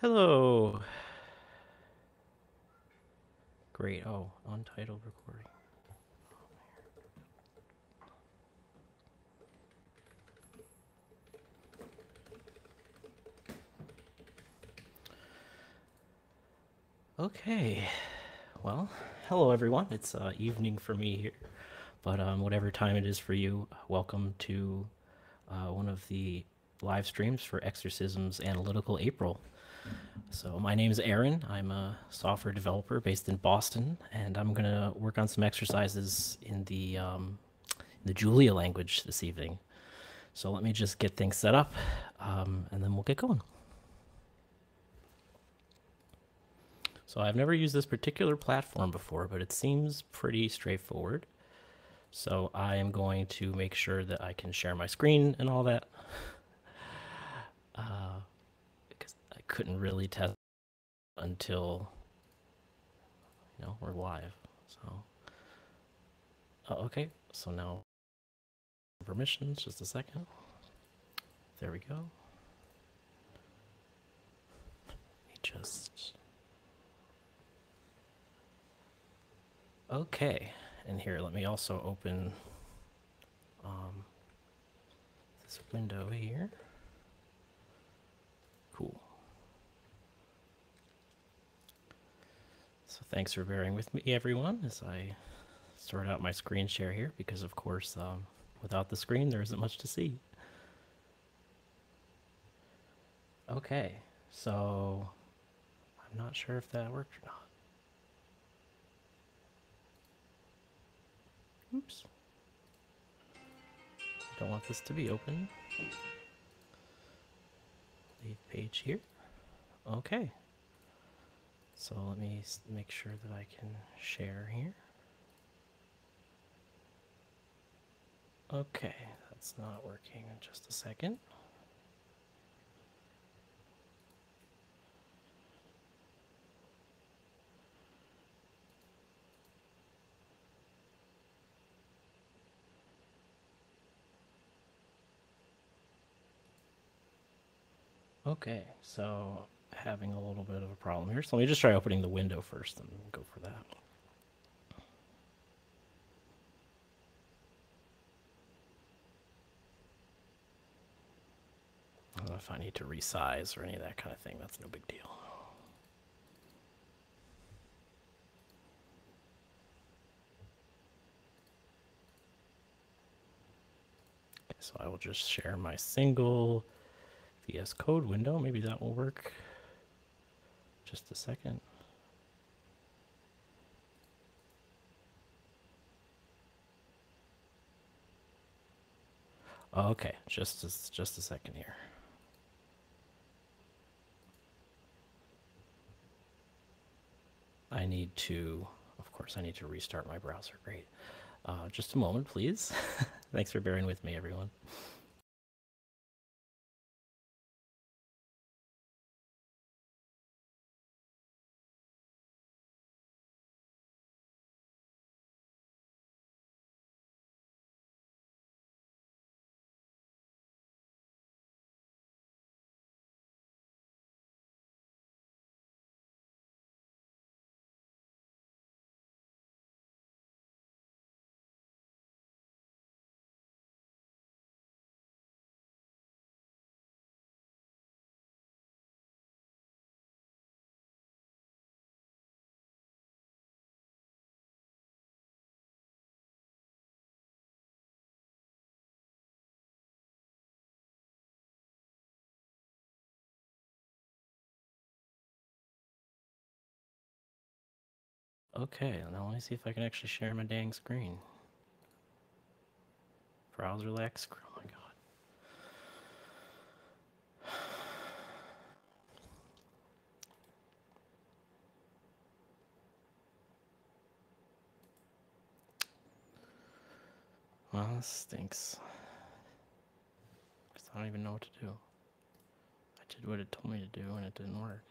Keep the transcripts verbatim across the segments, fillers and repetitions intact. Hello. Great. Oh, untitled recording. Okay. Well, hello everyone. It's uh, evening for me here, but um, whatever time it is for you, welcome to uh, one of the live streams for Exercism's Analytical April. So my name is Aaron. I'm a software developer based in Boston, and I'm going to work on some exercises in the, um, in the Julia language this evening. So let me just get things set up, um, and then we'll get going. So I've never used this particular platform before, but it seems pretty straightforward. So I am going to make sure that I can share my screen and all that. Uh, couldn't really test until, you know, we're live. So oh, okay, so now permissions, just a second. There we go. Let me just okay, and here let me also open um, this window here. Cool. So thanks for bearing with me, everyone, as I sort out my screen share here, because of course, um, without the screen, there isn't much to see. Okay, so I'm not sure if that worked or not. Oops. I don't want this to be open. Leave page here. Okay. So let me make sure that I can share here. Okay, that's not working in just a second. Okay, so having a little bit of a problem here. So let me just try opening the window first and go for that. I don't know if I need to resize or any of that kind of thing. That's no big deal. Okay, so I will just share my single V S Code window. Maybe that will work. Just a second. Okay, just a, just a second here. I need to, of course, I need to restart my browser. Great. Uh, just a moment, please. Thanks for bearing with me, everyone. Okay, now let me see if I can actually share my dang screen. Browser lag screen, oh my god. Well, this stinks. Because I don't even know what to do. I did what it told me to do and it didn't work.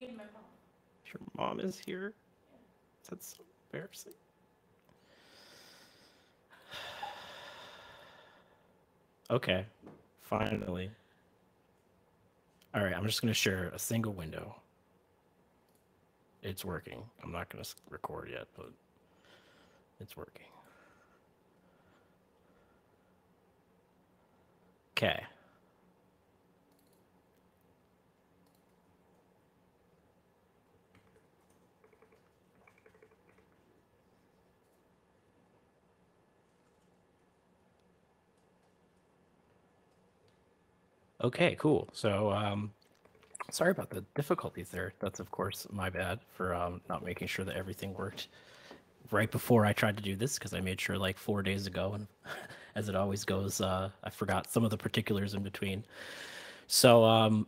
Your mom is here? That's so embarrassing. Okay, finally. All right, I'm just going to share a single window. It's working. I'm not going to record yet, but it's working. Okay. Okay, cool. So um, sorry about the difficulties there. That's, of course, my bad for um, not making sure that everything worked right before I tried to do this, because I made sure like four days ago. And as it always goes, uh, I forgot some of the particulars in between. So um,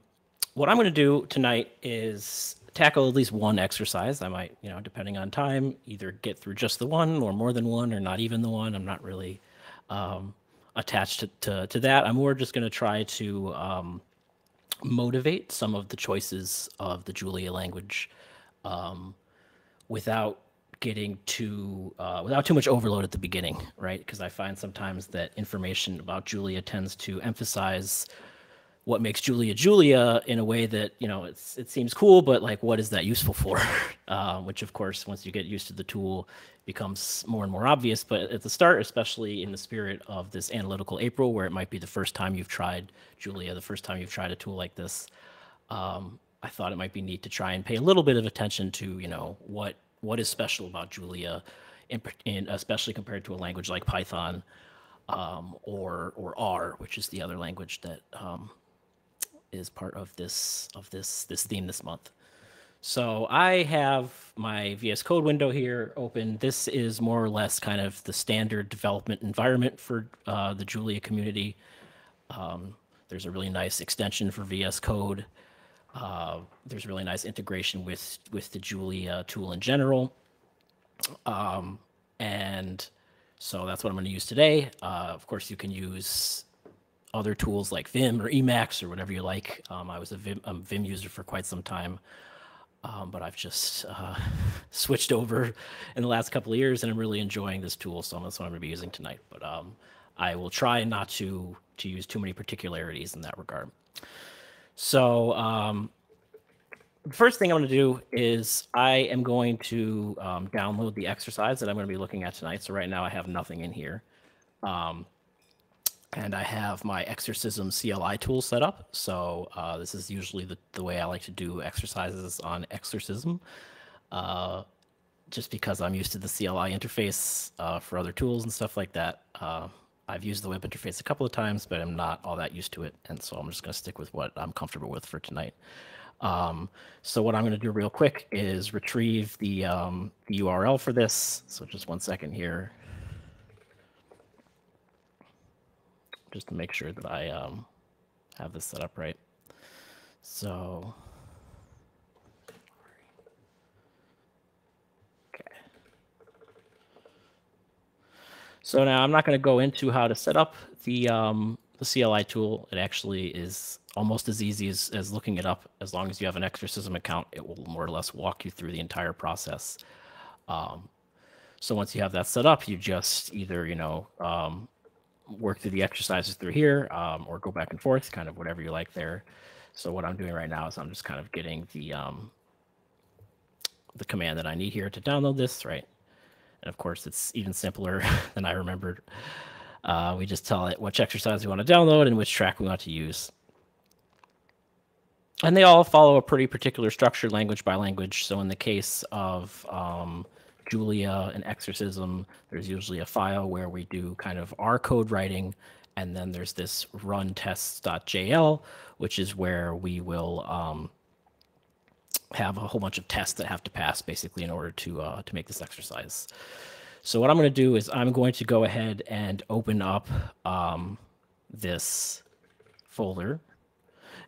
what I'm going to do tonight is tackle at least one exercise. I might, you know, depending on time, either get through just the one or more than one or not even the one. I'm not really... Um, attached to, to, to that. I'm more just going to try to um, motivate some of the choices of the Julia language um, without getting too, uh, without too much overload at the beginning, right? Because I find sometimes that information about Julia tends to emphasize what makes Julia Julia in a way that, you know, it's, it seems cool, but like, what is that useful for? uh, which of course, once you get used to the tool, becomes more and more obvious. But at the start, especially in the spirit of this analytical April, where it might be the first time you've tried Julia, the first time you've tried a tool like this, um, I thought it might be neat to try and pay a little bit of attention to, you know, what what is special about Julia, in, in especially compared to a language like Python um, or or R, which is the other language that um, is part of this of this this theme this month. So I have my V S Code window here open. This is more or less kind of the standard development environment for uh, the Julia community. Um, there's a really nice extension for V S Code. Uh, there's really nice integration with with the Julia tool in general. Um, and so that's what I'm going to use today. Uh, of course, you can use other tools like Vim or Emacs or whatever you like. Um, I was a Vim, a Vim user for quite some time, um, but I've just uh, switched over in the last couple of years, and I'm really enjoying this tool, so that's what I'm going to be using tonight. But um, I will try not to to use too many particularities in that regard. So um, the first thing I'm going to do is I am going to um, download the exercise that I'm going to be looking at tonight. So right now I have nothing in here. Um, And I have my Exercism C L I tool set up. So uh, this is usually the, the way I like to do exercises on Exercism, uh, just because I'm used to the C L I interface uh, for other tools and stuff like that. Uh, I've used the web interface a couple of times, but I'm not all that used to it. And so I'm just going to stick with what I'm comfortable with for tonight. Um, so what I'm going to do real quick is retrieve the, um, the U R L for this. So just one second here, just to make sure that I um, have this set up right. So, okay. So now I'm not going to go into how to set up the um, the C L I tool. It actually is almost as easy as, as looking it up. As long as you have an Exercism account, it will more or less walk you through the entire process. Um, so once you have that set up, you just either, you know, um, work through the exercises through here, um, or go back and forth, kind of whatever you like there. So what I'm doing right now is I'm just kind of getting the um, the command that I need here to download this, right? And of course, it's even simpler than I remembered. Uh, we just tell it which exercise we want to download and which track we want to use. And they all follow a pretty particular structure, language by language. So in the case of um, Julia and Exercism, there's usually a file where we do kind of our code writing, and then there's this run tests.jl, which is where we will um, have a whole bunch of tests that have to pass basically in order to uh, to make this exercise. So what I'm going to do is I'm going to go ahead and open up um, this folder.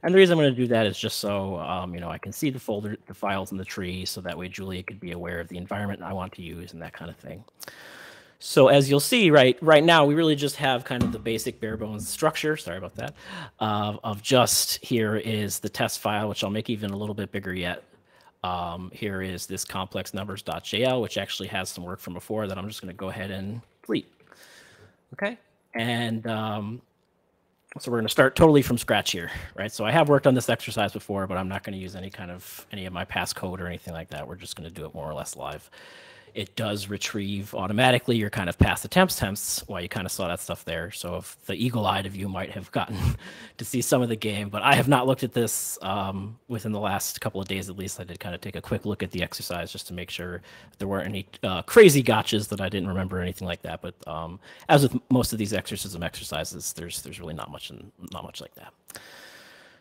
And the reason I'm going to do that is just so um, you know, I can see the folder, the files in the tree, so that way Julia could be aware of the environment I want to use and that kind of thing. So as you'll see, right, right now we really just have kind of the basic bare bones structure. Sorry about that. Uh, of just here is the test file, which I'll make even a little bit bigger yet. Um, here is this complex numbers.jl, which actually has some work from before that I'm just going to go ahead and delete. Okay. And um, so we're going to start totally from scratch here, right? So I have worked on this exercise before, but I'm not going to use any kind of any of my past code or anything like that. We're just going to do it more or less live. It does retrieve automatically your kind of past attempts, hence why you kind of saw that stuff there. So if the eagle-eyed of you might have gotten to see some of the game, but I have not looked at this um, within the last couple of days at least. I did kind of take a quick look at the exercise just to make sure there weren't any uh, crazy gotchas that I didn't remember or anything like that. But um, as with most of these exercism exercises, there's there's really not much in, not much like that.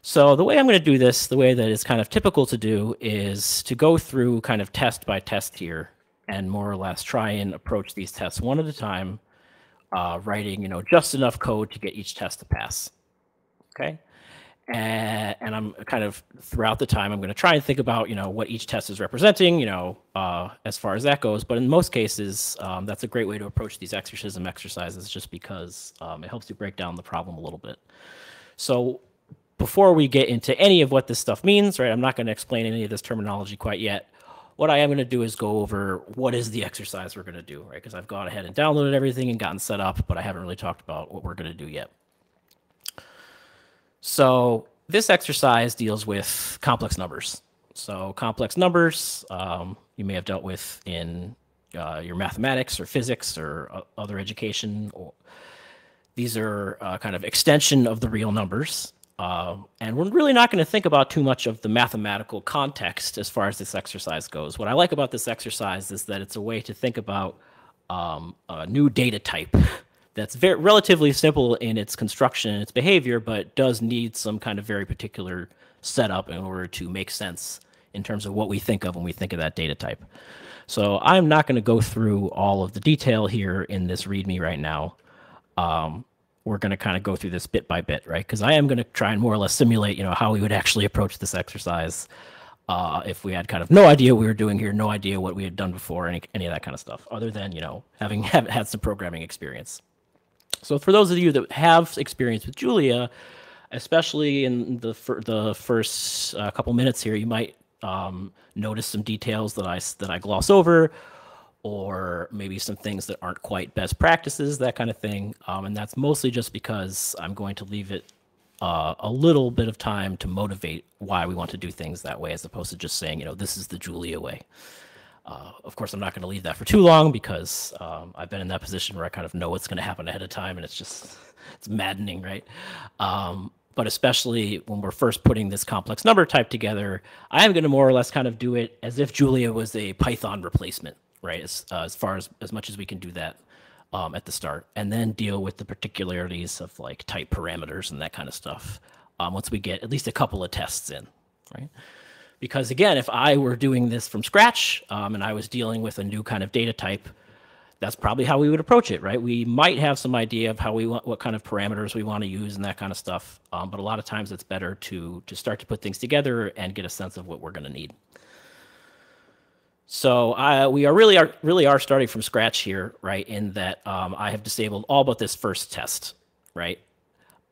So the way I'm going to do this, the way that is kind of typical to do, is to go through kind of test by test here, and more or less try and approach these tests one at a time, uh, writing, you know, just enough code to get each test to pass. Okay. And, and I'm kind of throughout the time, I'm going to try and think about, you know, what each test is representing, you know, uh, as far as that goes. But in most cases, um, that's a great way to approach these exercism exercises, just because um, it helps you break down the problem a little bit. So before we get into any of what this stuff means, right, I'm not going to explain any of this terminology quite yet. What I am going to do is go over what is the exercise we're going to do, right? Because I've gone ahead and downloaded everything and gotten set up, but I haven't really talked about what we're going to do yet. So this exercise deals with complex numbers. So complex numbers, um, you may have dealt with in uh, your mathematics or physics or uh, other education. Or these are uh, kind of extension of the real numbers. Uh, and we're really not going to think about too much of the mathematical context as far as this exercise goes. What I like about this exercise is that it's a way to think about um, a new data type that's very relatively simple in its construction and its behavior, but does need some kind of very particular setup in order to make sense in terms of what we think of when we think of that data type. So I'm not going to go through all of the detail here in this README right now. Um, we're going to kind of go through this bit by bit, right? Because I am going to try and more or less simulate, you know, how we would actually approach this exercise uh, if we had kind of no idea what we were doing here, no idea what we had done before, any, any of that kind of stuff, other than, you know, having have, had some programming experience. So for those of you that have experience with Julia, especially in the, fir the first uh, couple minutes here, you might um, notice some details that I, that I gloss over, or maybe some things that aren't quite best practices, that kind of thing. Um, and that's mostly just because I'm going to leave it uh, a little bit of time to motivate why we want to do things that way, as opposed to just saying, you know, this is the Julia way. Uh, of course, I'm not going to leave that for too long, because um, I've been in that position where I kind of know what's going to happen ahead of time, and it's just, it's maddening, right? Um, but especially when we're first putting this complex number type together, I am going to more or less kind of do it as if Julia was a Python replacement, right, as, uh, as far as as much as we can do that um, at the start, and then deal with the particularities of like type parameters and that kind of stuff um, once we get at least a couple of tests in, right? Because again, if I were doing this from scratch um, and I was dealing with a new kind of data type, that's probably how we would approach it, right? We might have some idea of how we want, what kind of parameters we want to use and that kind of stuff, um, but a lot of times it's better to to start to put things together and get a sense of what we're going to need. So uh, we are really are really are starting from scratch here, right? In that um, I have disabled all but this first test, right?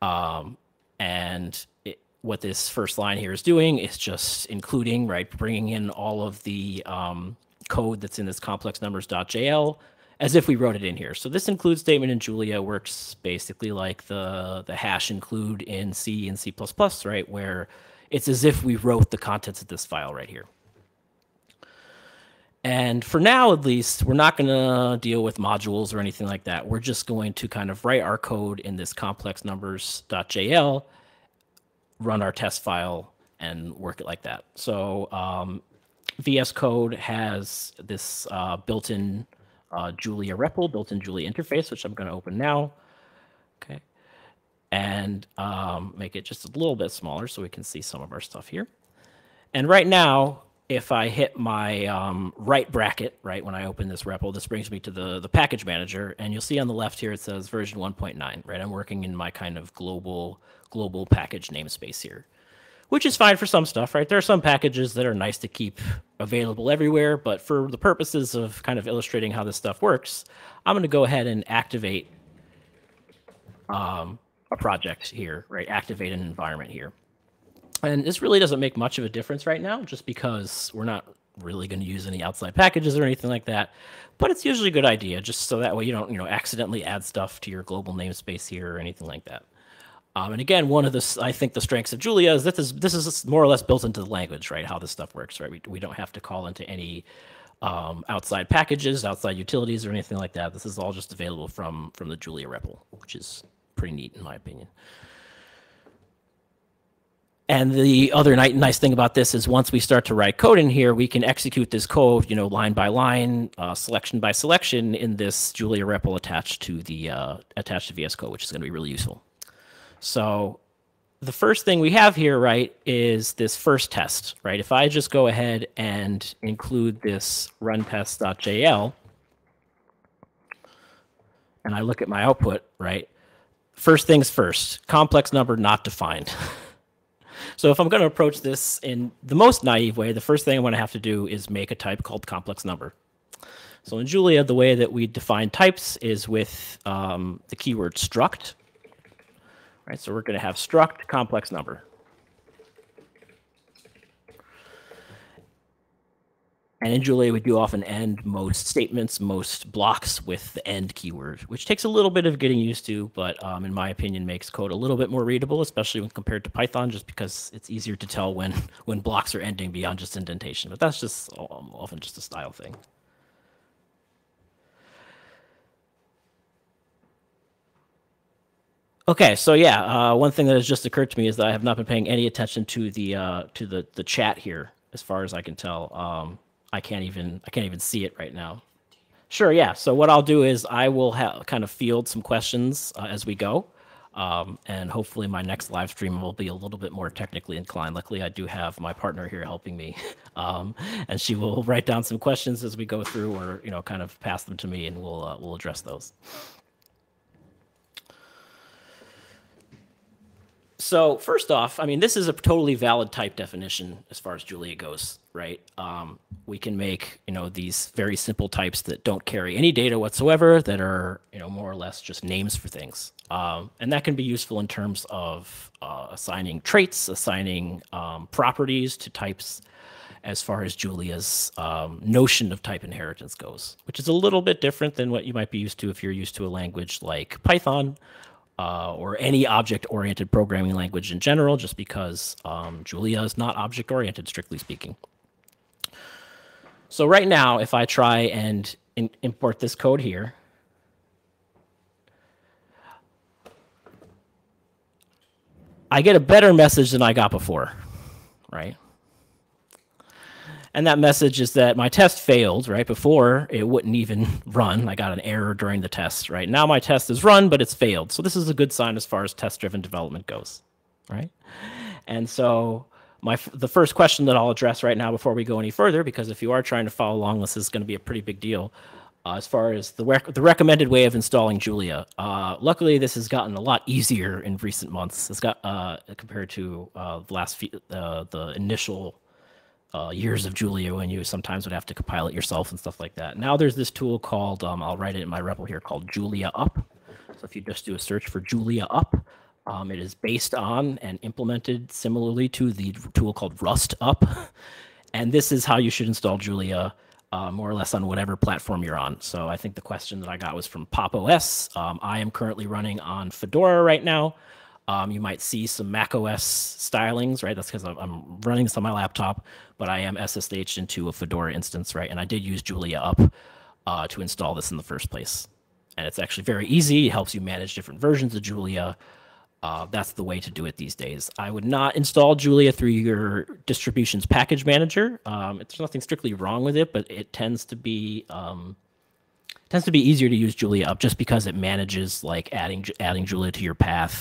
Um, and it, what this first line here is doing is just including, right, bringing in all of the um, code that's in this complex numbers.jl as if we wrote it in here. So this include statement in Julia works basically like the the hash include in C and C plus plus, right? Where it's as if we wrote the contents of this file right here. And for now, at least, we're not going to deal with modules or anything like that. We're just going to kind of write our code in this complex numbers.jl, run our test file, and work it like that. So um, V S Code has this uh, built-in uh, Julia R E P L, built-in Julia interface, which I'm going to open now. Okay, and um, make it just a little bit smaller so we can see some of our stuff here. And right now, if I hit my um, right bracket, right, when I open this R E P L, this brings me to the, the package manager. And you'll see on the left here, it says version one point nine, right? I'm working in my kind of global global package namespace here, which is fine for some stuff, right? There are some packages that are nice to keep available everywhere. But for the purposes of kind of illustrating how this stuff works, I'm going to go ahead and activate um, a project here, right? Activate an environment here. And this really doesn't make much of a difference right now, just because we're not really going to use any outside packages or anything like that. But it's usually a good idea, just so that way you don't, you know, accidentally add stuff to your global namespace here or anything like that. Um, and again, one of the, I think the strengths of Julia is this is this is more or less built into the language, right? How this stuff works, right? We we don't have to call into any um, outside packages, outside utilities, or anything like that. This is all just available from from the Julia R E P L, which is pretty neat in my opinion. And the other nice thing about this is once we start to write code in here, we can execute this code, you know, line by line, uh, selection by selection, in this Julia R E P L attached to the uh, attached to V S Code, which is going to be really useful. So the first thing we have here, right, is this first test, right? If I just go ahead and include this runtest.jl, and I look at my output, right? First things first, complex number not defined. So if I'm going to approach this in the most naive way, the first thing I'm going to have to do is make a type called complex number. So in Julia, the way that we define types is with um, the keyword struct. All right, so we're going to have struct complex number. And in Julia, we do often end most statements, most blocks with the end keyword, which takes a little bit of getting used to, but um, in my opinion, makes code a little bit more readable, especially when compared to Python, just because it's easier to tell when, when blocks are ending beyond just indentation. But that's just um, often just a style thing. Okay, so yeah, uh, one thing that has just occurred to me is that I have not been paying any attention to the uh, to the the chat here, as far as I can tell. Um, I can't even I can't even see it right now. Sure, yeah. So what I'll do is I will kind of field some questions uh, as we go, um, and hopefully my next live stream will be a little bit more technically inclined. Luckily, I do have my partner here helping me, um, and she will write down some questions as we go through, or you know, kind of pass them to me, and we'll uh, we'll address those. So first off, I mean, this is a totally valid type definition as far as Julia goes, right? Um, we can make, you know, these very simple types that don't carry any data whatsoever, that are, you know, more or less just names for things. Um, and that can be useful in terms of uh, assigning traits, assigning um, properties to types, as far as Julia's um, notion of type inheritance goes, which is a little bit different than what you might be used to if you're used to a language like Python, Uh, or any object-oriented programming language in general, just because um, Julia is not object-oriented, strictly speaking. So right now, if I try and in import this code here, I get a better message than I got before, right? And that message is that my test failed, right? Before, it wouldn't even run. I got an error during the test, right? Now my test is run, but it's failed. So this is a good sign as far as test-driven development goes, right? And so my the first question that I'll address right now before we go any further, because if you are trying to follow along, this is going to be a pretty big deal, uh, as far as the, rec the recommended way of installing Julia. Uh, luckily, this has gotten a lot easier in recent months. It's got uh, compared to uh, the last few, uh, the initial Uh, years of Julia, when you sometimes would have to compile it yourself and stuff like that. Now there's this tool called, um, I'll write it in my R E P L here, called Julia Up. So if you just do a search for Julia Up, um, it is based on and implemented similarly to the tool called Rust Up. And this is how you should install Julia, uh, more or less on whatever platform you're on. So I think the question that I got was from Pop O S. Um, I am currently running on Fedora right now. Um, you might see some Mac O S stylings, right? That's because I'm, I'm running this on my laptop, but I am S S H into a Fedora instance, right? And I did use Julia Up uh, to install this in the first place. And it's actually very easy. It helps you manage different versions of Julia. Uh, that's the way to do it these days. I would not install Julia through your distribution's package manager. Um, there's nothing strictly wrong with it, but it tends to be... Um, it tends to be easier to use Julia Up just because it manages like adding, adding Julia to your path.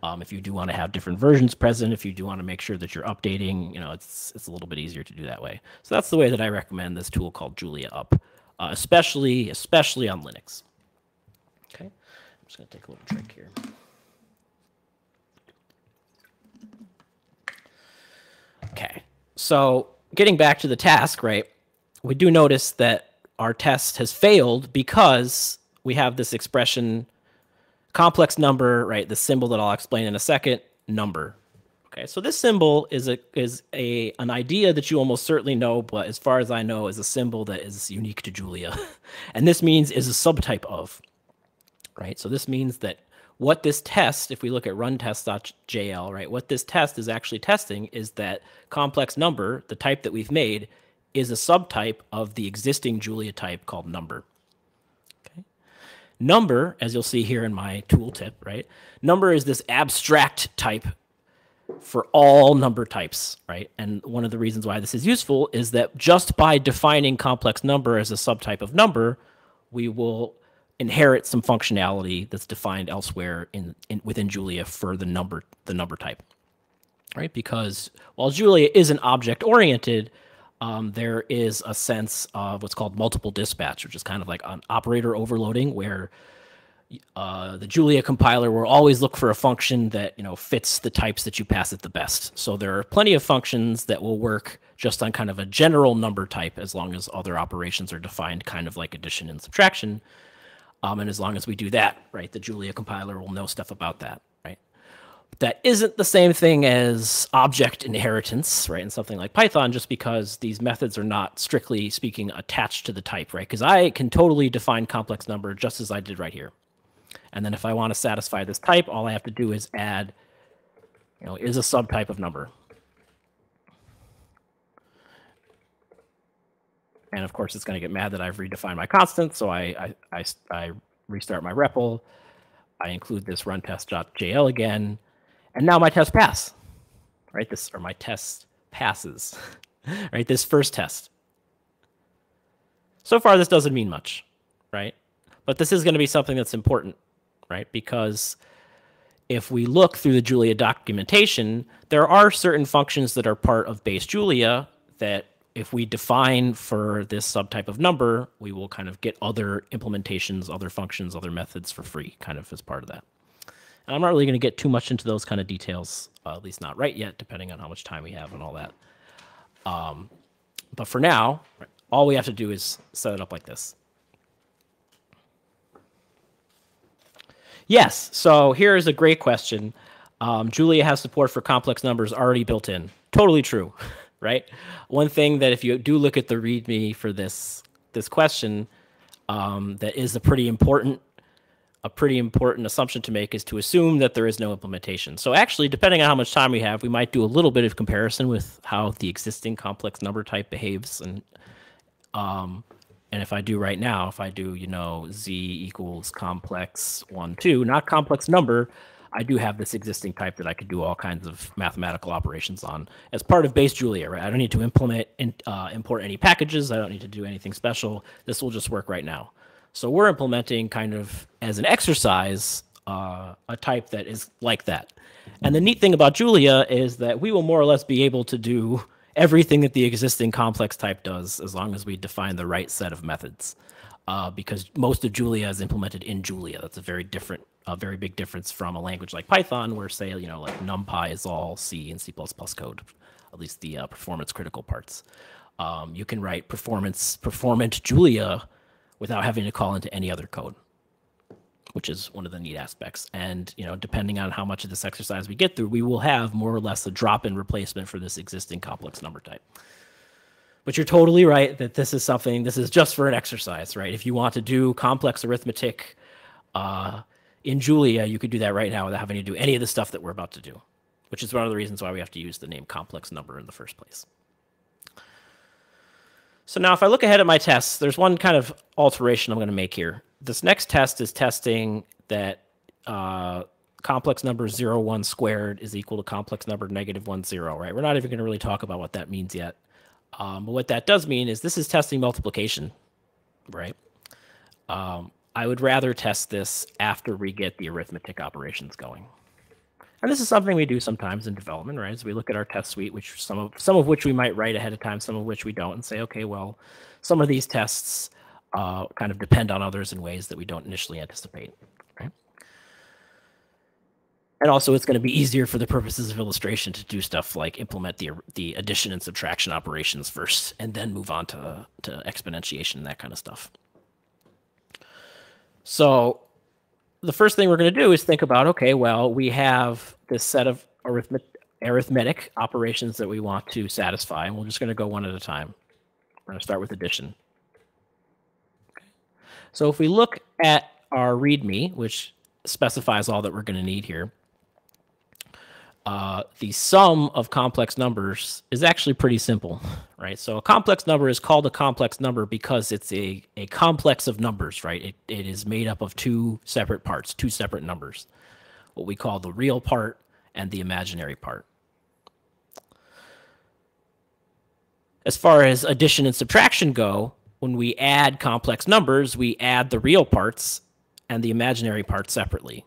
Um, if you do want to have different versions present, if you do want to make sure that you're updating, you know, it's it's a little bit easier to do that way. So that's the way that I recommend this tool called Julia Up, uh, especially especially on Linux. Okay, I'm just going to take a little drink here. Okay, so getting back to the task, right? We do notice that our test has failed because we have this expression, complex number, right? The symbol that I'll explain in a second, number. Okay, so this symbol is a is a an idea that you almost certainly know, but as far as I know, is a symbol that is unique to Julia, and this means is a subtype of, right? So this means that what this test, if we look at run test dot J L, right, what this test is actually testing is that complex number, the type that we've made, is a subtype of the existing Julia type called number. Okay, number, as you'll see here in my tooltip, right, number is this abstract type for all number types, right? And one of the reasons why this is useful is that just by defining complex number as a subtype of number, we will inherit some functionality that's defined elsewhere in, in within Julia for the number the number type, right? Because while Julia isn't object-oriented, um, there is a sense of what's called multiple dispatch, which is kind of like an operator overloading, where Uh, the Julia compiler will always look for a function that, you know, fits the types that you pass it the best. So there are plenty of functions that will work just on kind of a general number type, as long as other operations are defined kind of like addition and subtraction. Um, and as long as we do that, right, the Julia compiler will know stuff about that, right? But that isn't the same thing as object inheritance, right, in something like Python, just because these methods are not, strictly speaking, attached to the type, right? Because I can totally define complex number just as I did right here. And then if I want to satisfy this type, all I have to do is add, you know, is a subtype of number. And of course, it's going to get mad that I've redefined my constant. So I, I, I, I restart my R E P L. I include this run test dot J L again. And now my test pass, right? This, or my test passes, right? This first test. So far, this doesn't mean much, right? But this is going to be something that's important, right? Because if we look through the Julia documentation, there are certain functions that are part of base Julia that if we define for this subtype of number, we will kind of get other implementations, other functions, other methods for free, kind of as part of that. And I'm not really going to get too much into those kind of details, uh, at least not right yet, depending on how much time we have and all that. Um, but for now, all we have to do is set it up like this. Yes, so here is a great question. Um, Julia has support for complex numbers already built in. Totally true, right? One thing that if you do look at the README for this this question, um, that is a pretty important a pretty important assumption to make is to assume that there is no implementation. So actually, depending on how much time we have, we might do a little bit of comparison with how the existing complex number type behaves. And um, And if I do right now, if I do, you know, z equals complex one, two, not complex number, I do have this existing type that I could do all kinds of mathematical operations on as part of base Julia, right? I don't need to implement and uh, import any packages. I don't need to do anything special. This will just work right now. So we're implementing kind of as an exercise uh, a type that is like that. And the neat thing about Julia is that we will more or less be able to do everything that the existing complex type does, as long as we define the right set of methods, uh, because most of Julia is implemented in Julia. That's a very different, a very big difference from a language like Python, where, say, you know, like NumPy is all C and C plus plus code, at least the uh, performance critical parts. Um, you can write performance performant Julia without having to call into any other code, which is one of the neat aspects. And, you know, depending on how much of this exercise we get through, we will have more or less a drop-in replacement for this existing complex number type. But you're totally right that this is something, this is just for an exercise, right? If you want to do complex arithmetic uh, in Julia, you could do that right now without having to do any of the stuff that we're about to do, which is one of the reasons why we have to use the name complex number in the first place. So now if I look ahead at my tests, there's one kind of alteration I'm going to make here. This next test is testing that uh, complex number zero, one squared is equal to complex number negative one, zero, right? We're not even going to really talk about what that means yet. Um, but what that does mean is this is testing multiplication, right? Um, I would rather test this after we get the arithmetic operations going. And this is something we do sometimes in development, right? As we look at our test suite, which some of, some of which we might write ahead of time, some of which we don't, and say, okay, well, some of these tests Uh, kind of depend on others in ways that we don't initially anticipate, right? And also, it's going to be easier for the purposes of illustration to do stuff like implement the the addition and subtraction operations first, and then move on to to exponentiation and that kind of stuff. So, the first thing we're going to do is think about, okay, well, we have this set of arithmetic arithmetic operations that we want to satisfy, and we're just going to go one at a time. We're going to start with addition. Okay. So if we look at our README, which specifies all that we're going to need here, uh, the sum of complex numbers is actually pretty simple, right? So a complex number is called a complex number because it's a, a complex of numbers, right? It, it is made up of two separate parts, two separate numbers, what we call the real part and the imaginary part. As far as addition and subtraction go, when we add complex numbers, we add the real parts and the imaginary parts separately.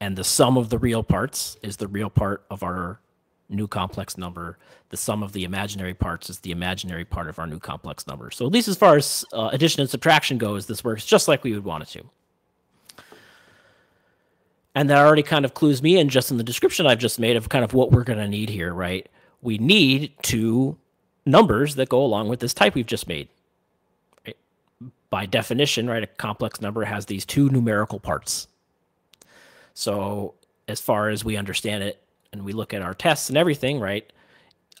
And the sum of the real parts is the real part of our new complex number. The sum of the imaginary parts is the imaginary part of our new complex number. So at least as far as uh, addition and subtraction goes, this works just like we would want it to. And that already kind of clues me in just in the description I've just made of kind of what we're going to need here, right? We need two numbers that go along with this type we've just made. Right? By definition, right, a complex number has these two numerical parts. So as far as we understand it, and we look at our tests and everything, right,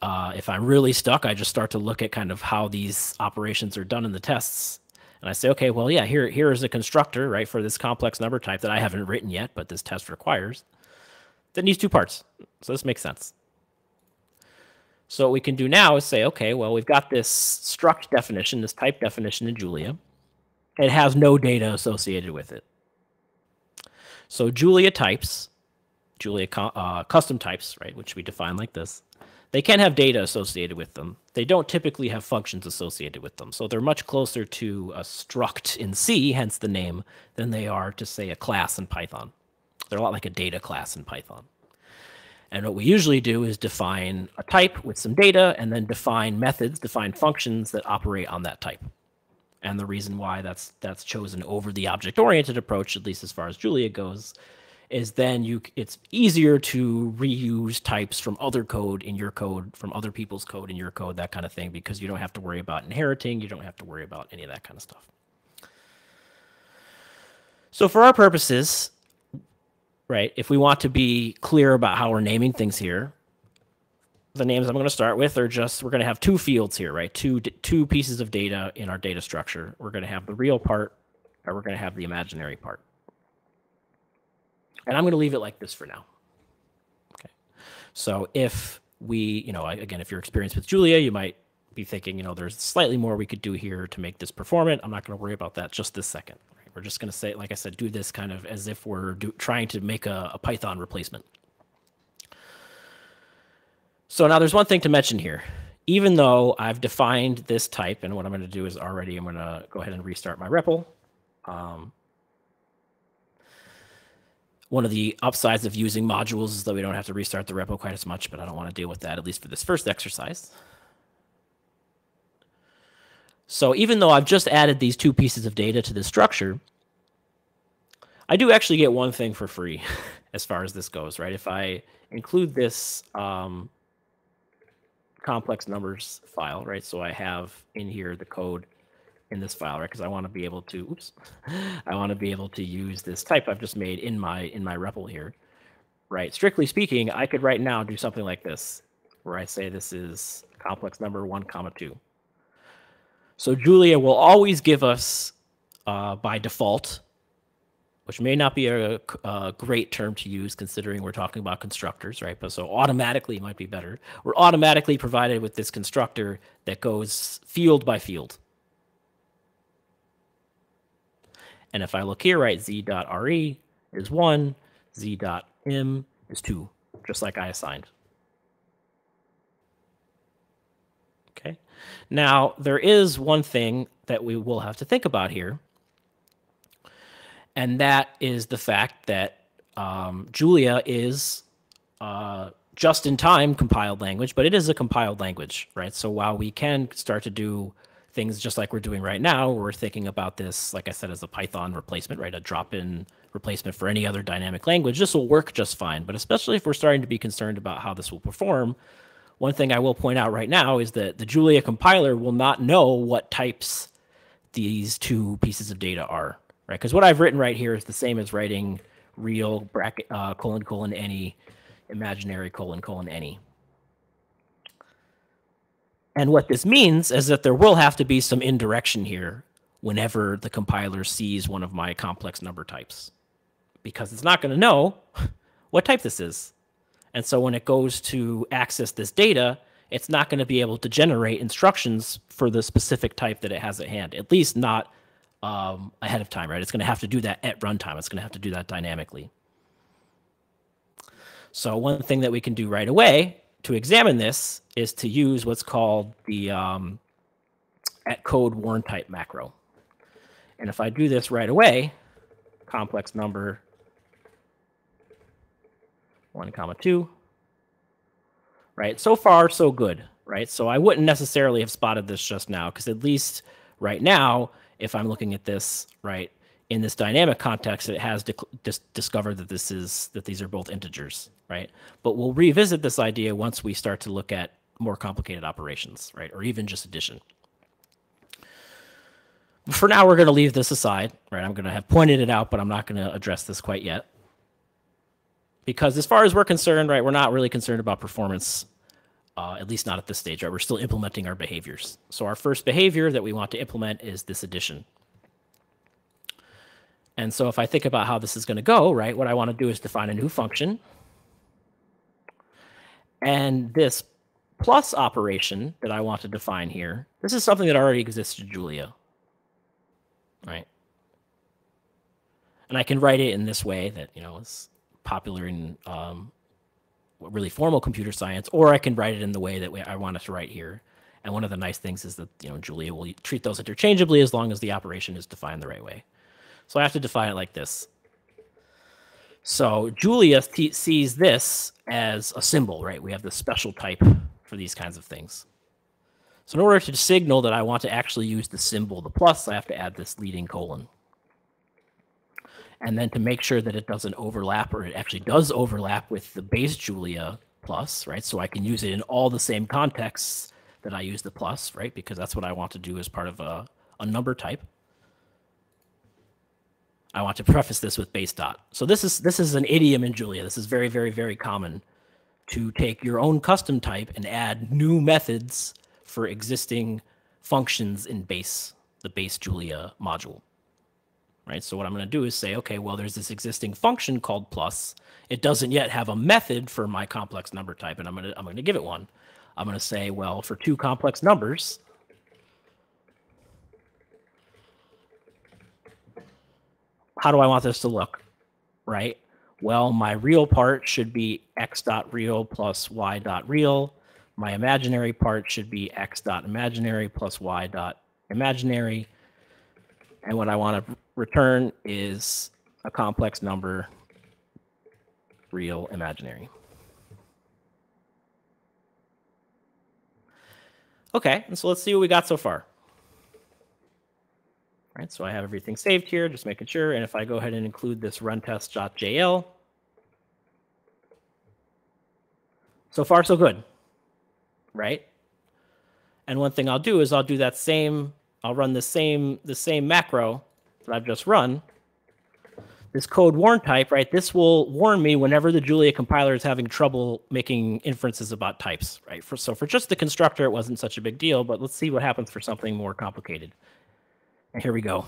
uh, if I'm really stuck, I just start to look at kind of how these operations are done in the tests. And I say, okay, well, yeah, here, here is a constructor, right, for this complex number type that I haven't written yet, but this test requires, that needs two parts. So this makes sense. So what we can do now is say, okay, well, we've got this struct definition, this type definition in Julia. It has no data associated with it. So Julia types, Julia uh, custom types, right, which we define like this, they can have data associated with them. They don't typically have functions associated with them. So they're much closer to a struct in C, hence the name, than they are to, say, a class in Python. They're a lot like a data class in Python. And what we usually do is define a type with some data and then define methods, define functions that operate on that type. And the reason why that's, that's chosen over the object-oriented approach, at least as far as Julia goes, is then you it's easier to reuse types from other code in your code, from other people's code in your code, that kind of thing, because you don't have to worry about inheriting, you don't have to worry about any of that kind of stuff. So for our purposes, right, if we want to be clear about how we're naming things here, the names I'm going to start with are just, we're going to have two fields here, right, two, two pieces of data in our data structure. We're going to have the real part, or we're going to have the imaginary part. And I'm going to leave it like this for now. Okay. So if we, you know, again, if you're experienced with Julia, you might be thinking, you know, there's slightly more we could do here to make this performant. I'm not going to worry about that just this second. Right? We're just going to say, like I said, do this kind of as if we're do, trying to make a, a Python replacement. So now there's one thing to mention here. Even though I've defined this type, and what I'm going to do is already I'm going to go ahead and restart my R E P L. Um, One of the upsides of using modules is that we don't have to restart the R E P L quite as much, but I don't want to deal with that, at least for this first exercise. So even though I've just added these two pieces of data to this structure, I do actually get one thing for free as far as this goes, right? If I include this um, complex numbers file, right? So I have in here the code in this file, right? Because I want to be able to, oops, I want to be able to use this type I've just made in my in my R E P L here, right? Strictly speaking, I could right now do something like this, where I say this is complex number one comma two. So Julia will always give us uh, by default, which may not be a, a great term to use considering we're talking about constructors, right? But so automatically might be better. We're automatically provided with this constructor that goes field by field. And if I look here, right, z.re is one, z.m is two, just like I assigned. Okay. Now, there is one thing that we will have to think about here, and that is the fact that um, Julia is uh, just-in-time compiled language, but it is a compiled language, right? So while we can start to do things just like we're doing right now, we're thinking about this, like I said, as a Python replacement, right? A drop-in replacement for any other dynamic language. This will work just fine, but especially if we're starting to be concerned about how this will perform, one thing I will point out right now is that the Julia compiler will not know what types these two pieces of data are, right? Because what I've written right here is the same as writing real bracket, uh, colon, colon, any, imaginary colon colon any. And what this means is that there will have to be some indirection here whenever the compiler sees one of my complex number types, because it's not going to know what type this is. And so when it goes to access this data, it's not going to be able to generate instructions for the specific type that it has at hand, at least not um, ahead of time, right? It's going to have to do that at runtime. It's going to have to do that dynamically. So one thing that we can do right away to examine this is to use what's called the um, at code warn type macro. And if I do this right away, complex number one comma two, right? So far, so good, right? So I wouldn't necessarily have spotted this just now, because at least right now, if I'm looking at this, right, in this dynamic context, it has just discovered that this is that these are both integers, right? But we'll revisit this idea once we start to look at more complicated operations, right? Or even just addition. For now, we're going to leave this aside, right? I'm going to have pointed it out, but I'm not going to address this quite yet. Because as far as we're concerned, right, we're not really concerned about performance, uh, at least not at this stage, right? We're still implementing our behaviors. So our first behavior that we want to implement is this addition. And so if I think about how this is going to go, right, what I want to do is define a new function. And this plus operation that I want to define here, this is something that already exists in Julia, right? And I can write it in this way that, you know, is popular in um, really formal computer science, or I can write it in the way that I want it to write here. And one of the nice things is that, you know, Julia will treat those interchangeably as long as the operation is defined the right way. So I have to define it like this. So Julia sees this as a symbol, right? We have this special type for these kinds of things. So in order to signal that I want to actually use the symbol, the plus, I have to add this leading colon. And then to make sure that it doesn't overlap, or it actually does overlap with the base Julia plus, right? So I can use it in all the same contexts that I use the plus, right? Because that's what I want to do as part of a, a number type. I want to preface this with base dot. So this is this is an idiom in Julia. This is very, very, very common to take your own custom type and add new methods for existing functions in base, the base Julia module, right? So what I'm going to do is say, okay, well, there's this existing function called plus. It doesn't yet have a method for my complex number type, and I'm going to I'm going to give it one. I'm going to say, well, for two complex numbers, how do I want this to look, right? Well, my real part should be x.real plus y.real. My imaginary part should be x.imaginary plus y.imaginary. And what I want to return is a complex number, real, imaginary. Okay, and so let's see what we got so far. Right, so I have everything saved here, just making sure. And if I go ahead and include this runtest.jl, so far so good, right? And one thing I'll do is I'll do that same, I'll run the same the same macro that I've just run. This code warn type, right? This will warn me whenever the Julia compiler is having trouble making inferences about types, right? For, so for just the constructor, it wasn't such a big deal, but let's see what happens for something more complicated. And here we go,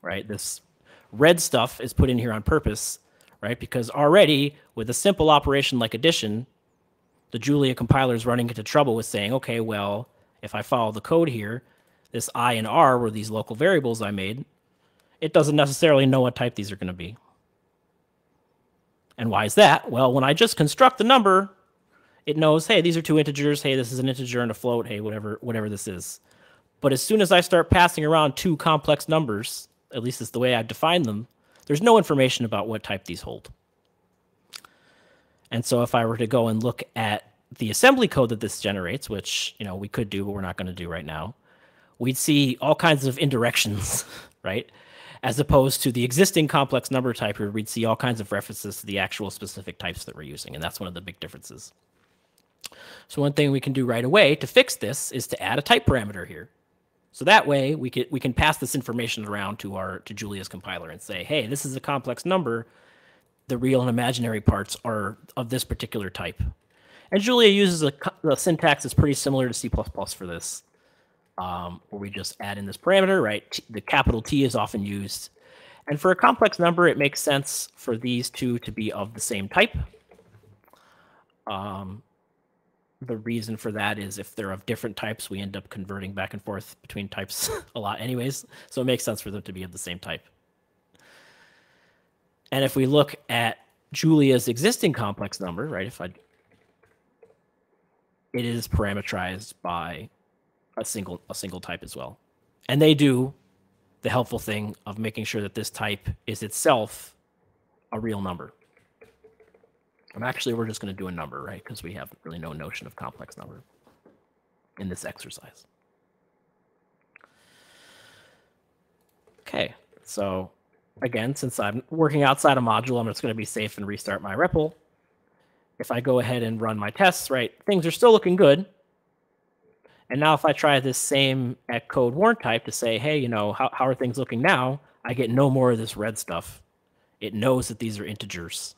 right? This red stuff is put in here on purpose, right? Because already with a simple operation like addition, the Julia compiler is running into trouble with saying, okay, well, if I follow the code here, this I and R were these local variables I made. It doesn't necessarily know what type these are going to be. And why is that? Well, when I just construct the number, it knows, hey, these are two integers. Hey, this is an integer and a float. Hey, whatever, whatever this is. But as soon as I start passing around two complex numbers, at least it's the way I define them, there's no information about what type these hold. And so if I were to go and look at the assembly code that this generates, which, you know, we could do, but we're not going to do right now, we'd see all kinds of indirections, right? As opposed to the existing complex number type, where we'd see all kinds of references to the actual specific types that we're using. And that's one of the big differences. So one thing we can do right away to fix this is to add a type parameter here. So that way we can we can pass this information around to our to Julia's compiler and say, hey, this is a complex number. the real and imaginary parts are of this particular type. And Julia uses a, a syntax that's pretty similar to C plus plus for this, um, where we just add in this parameter, right? The capital T is often used. And for a complex number, it makes sense for these two to be of the same type. Um, the reason for that is if they're of different types, we end up converting back and forth between types a lot anyways. So it makes sense for them to be of the same type. And if we look at Julia's existing complex number, right, if I, it is parameterized by a single a single type as well. And they do the helpful thing of making sure that this type is itself a real number. And actually, we're just going to do a number, right, because we have really no notion of complex number in this exercise. Okay, so again, since I'm working outside a module, I'm just going to be safe and restart my R E P L. If I go ahead and run my tests, right, things are still looking good. And now if I try this same at code warn type to say, hey, you know, how, how are things looking now? I get no more of this red stuff. It knows that these are integers.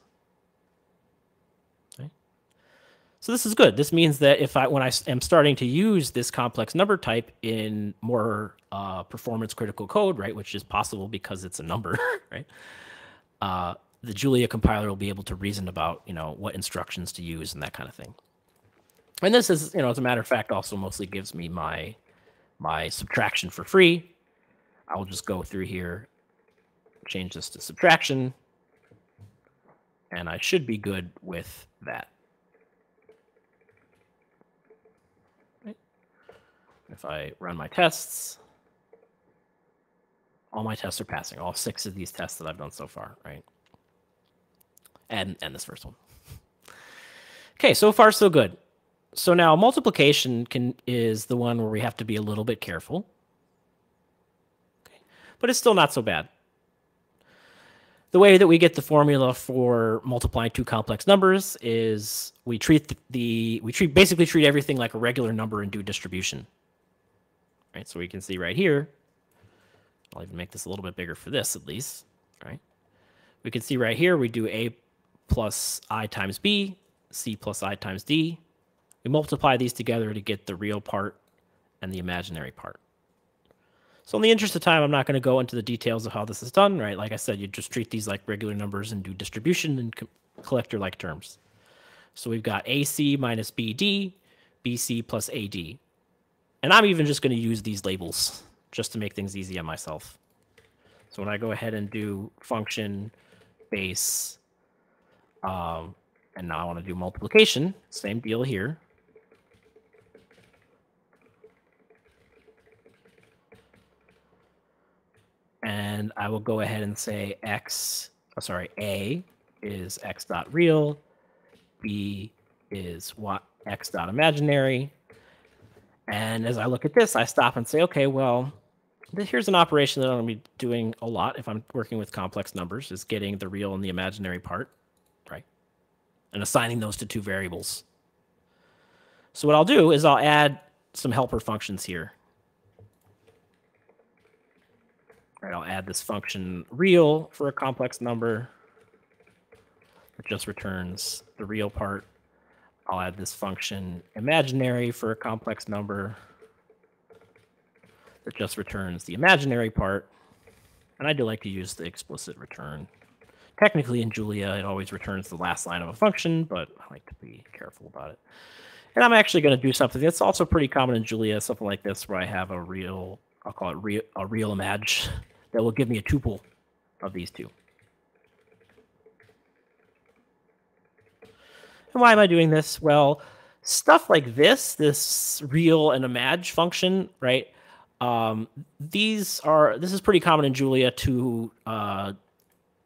Okay. So this is good. This means that if I when I am starting to use this complex number type in more uh, performance critical code, right, which is possible because it's a number, right? Uh, the Julia compiler will be able to reason about, you know, what instructions to use and that kind of thing. And this is, you know, as a matter of fact, also mostly gives me my my subtraction for free. I'll just go through here, change this to subtraction, and I should be good with that. Right. If I run my tests, all my tests are passing, all six of these tests that I've done so far, right? And, and this first one. Okay, so far so good. So now multiplication can is the one where we have to be a little bit careful. Okay. But it's still not so bad. The way that we get the formula for multiplying two complex numbers is we treat the, the we treat basically treat everything like a regular number and do distribution. Right? So we can see right here. I'll even make this a little bit bigger for this at least, right? We can see right here we do A plus I times B, C plus I times D. We multiply these together to get the real part and the imaginary part. So in the interest of time, I'm not going to go into the details of how this is done, right? Like I said, you just treat these like regular numbers and do distribution and collector-like terms. So we've got A C minus B D, B C plus A D. And I'm even just going to use these labels just to make things easy on myself. So when I go ahead and do function base, um, and now I want to do multiplication, same deal here. And I will go ahead and say x, oh, sorry, a is x dot real, b is y, x dot imaginary. And as I look at this, I stop and say, okay, well, this, here's an operation that I'm going to be doing a lot if I'm working with complex numbers, is getting the real and the imaginary part, right? And assigning those to two variables. So what I'll do is I'll add some helper functions here. Right, I'll add this function real for a complex number. It just returns the real part. I'll add this function imaginary for a complex number. It just returns the imaginary part. And I do like to use the explicit return. Technically in Julia, it always returns the last line of a function, but I like to be careful about it. And I'm actually going to do something that's also pretty common in Julia, something like this, where I have a real, I'll call it real, a real image that will give me a tuple of these two. And why am I doing this? Well, stuff like this, this real and image function, right? Um, these are, this is pretty common in Julia to uh,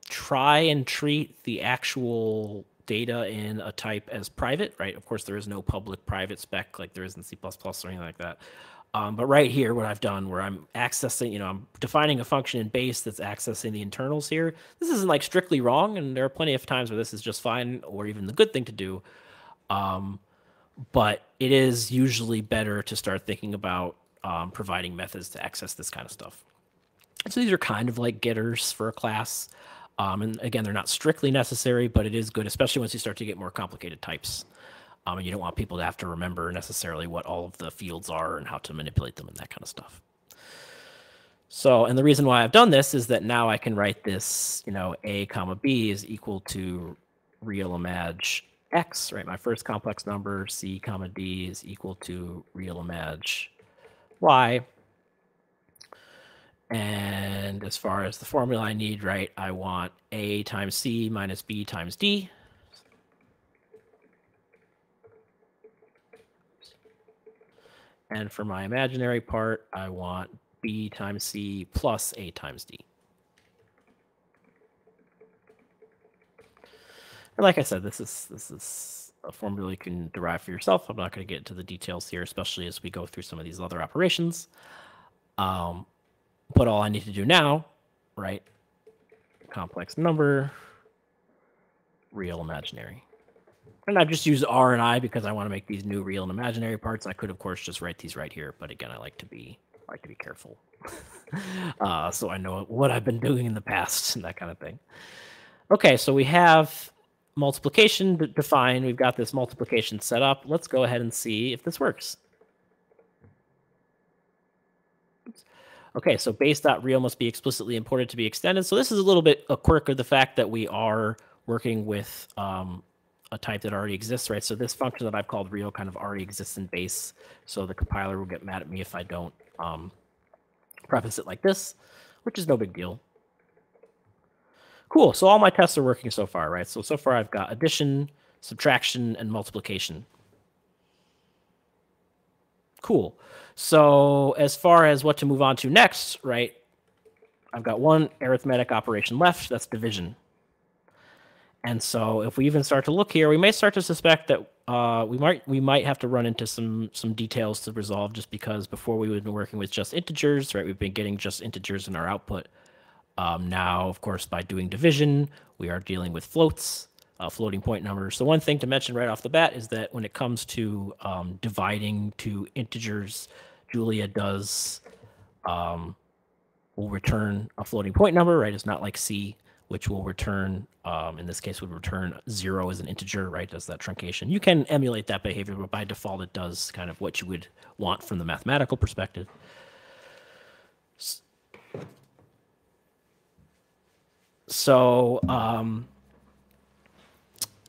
try and treat the actual data in a type as private, right? Of course, there is no public private spec like there is in C plus plus or anything like that. Um, but right here, what I've done where I'm accessing, you know, I'm defining a function in base that's accessing the internals here. This isn't like strictly wrong, and there are plenty of times where this is just fine or even the good thing to do. Um, but it is usually better to start thinking about um, providing methods to access this kind of stuff. And so these are kind of like getters for a class. Um, and again, they're not strictly necessary, but it is good, especially once you start to get more complicated types. Um, and you don't want people to have to remember necessarily what all of the fields are and how to manipulate them and that kind of stuff. So, and the reason why I've done this is that now I can write this, you know, a comma b is equal to real imag x, right? My first complex number, c comma d is equal to real imag y. And as far as the formula I need, right, I want a times c minus b times d. And for my imaginary part, I want b times c plus a times d. And like I said, this is this is a formula you can derive for yourself. I'm not going to get into the details here, especially as we go through some of these other operations. Um, But all I need to do now, right, complex number, real imaginary. And I've just used R and I because I want to make these new real and imaginary parts. I could, of course, just write these right here. But again, I like to be, I like to be careful. uh, so I know what I've been doing in the past and that kind of thing. OK, so we have multiplication defined. We've got this multiplication set up. Let's go ahead and see if this works. Okay, so base.real must be explicitly imported to be extended. So this is a little bit a quirk of the fact that we are working with um, a type that already exists, right? So this function that I've called real kind of already exists in base. So the compiler will get mad at me if I don't um, preface it like this, which is no big deal. Cool, so all my tests are working so far, right? So, so far I've got addition, subtraction, and multiplication. Cool. So as far as what to move on to next, right, I've got one arithmetic operation left. That's division. And so if we even start to look here, we may start to suspect that uh, we might we might have to run into some some details to resolve, just because before we would be working with just integers, right? We've been getting just integers in our output. Um, now, of course, by doing division, we are dealing with floats. Uh, floating point numbers. So one thing to mention right off the bat is that when it comes to um, dividing to integers, Julia does um, will return a floating point number, right? It's not like C, which will return, um, in this case, would return zero as an integer, right? Does that truncation. You can emulate that behavior, but by default, it does kind of what you would want from the mathematical perspective. So, um,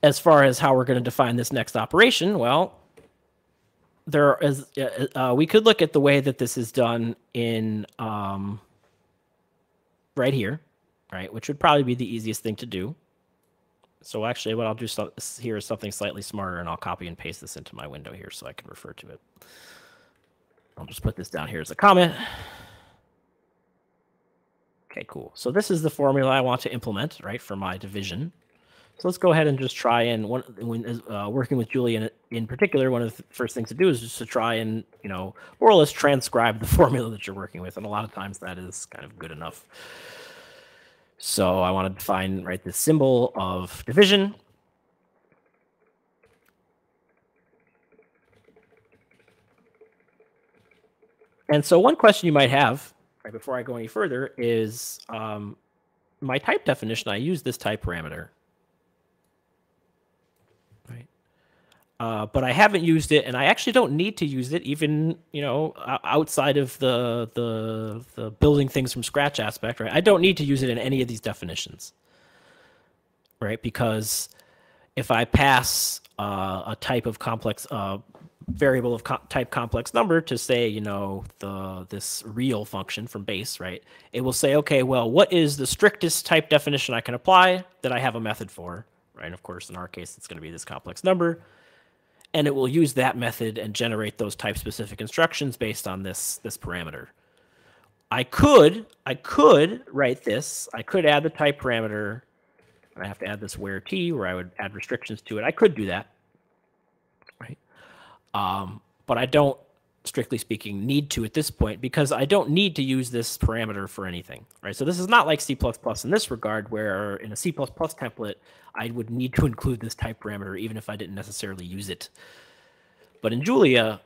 as far as how we're going to define this next operation, well, there is uh, we could look at the way that this is done in um, right here, right, which would probably be the easiest thing to do. So actually, what I'll do so here is something slightly smarter, and I'll copy and paste this into my window here so I can refer to it. I'll just put this down here as a comment. Okay, cool. So this is the formula I want to implement, right, for my division. So let's go ahead and just try and one when uh, working with Julia in, in particular, one of the first things to do is just to try and, you know, more or less transcribe the formula that you're working with. And a lot of times that is kind of good enough. So I want to define, right, this symbol of division. And so one question you might have, right, before I go any further is um, my type definition, I use this type parameter. Uh, but I haven't used it, and I actually don't need to use it, even, you know, outside of the, the the building things from scratch aspect, right? I don't need to use it in any of these definitions, right? Because if I pass uh, a type of complex uh, variable of co type complex number to say, you know, the this real function from base, right? It will say, okay, well, what is the strictest type definition I can apply that I have a method for, right? And of course, in our case, it's going to be this complex number. And it will use that method and generate those type-specific instructions based on this this parameter. I could I could write this. I could add the type parameter, and I have to add this where t, where I would add restrictions to it. I could do that, right? Um, but I don't, strictly speaking, need to at this point because I don't need to use this parameter for anything, right? So this is not like C plus plus in this regard, where in a C plus plus template, I would need to include this type parameter even if I didn't necessarily use it. But in Julia,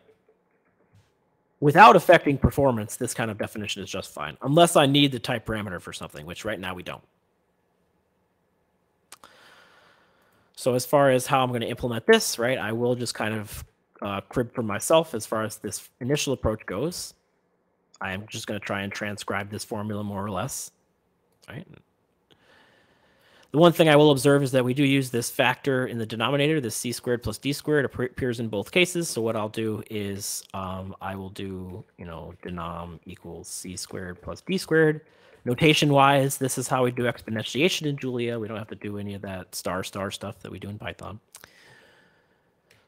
without affecting performance, this kind of definition is just fine, unless I need the type parameter for something, which right now we don't. So as far as how I'm going to implement this, right, I will just kind of uh, crib for myself as far as this initial approach goes. I'm just going to try and transcribe this formula more or less, right? The one thing I will observe is that we do use this factor in the denominator, this c squared plus d squared appears in both cases. So what I'll do is um, I will do, you know, denom equals c squared plus d squared. Notation-wise, this is how we do exponentiation in Julia. We don't have to do any of that star star stuff that we do in Python.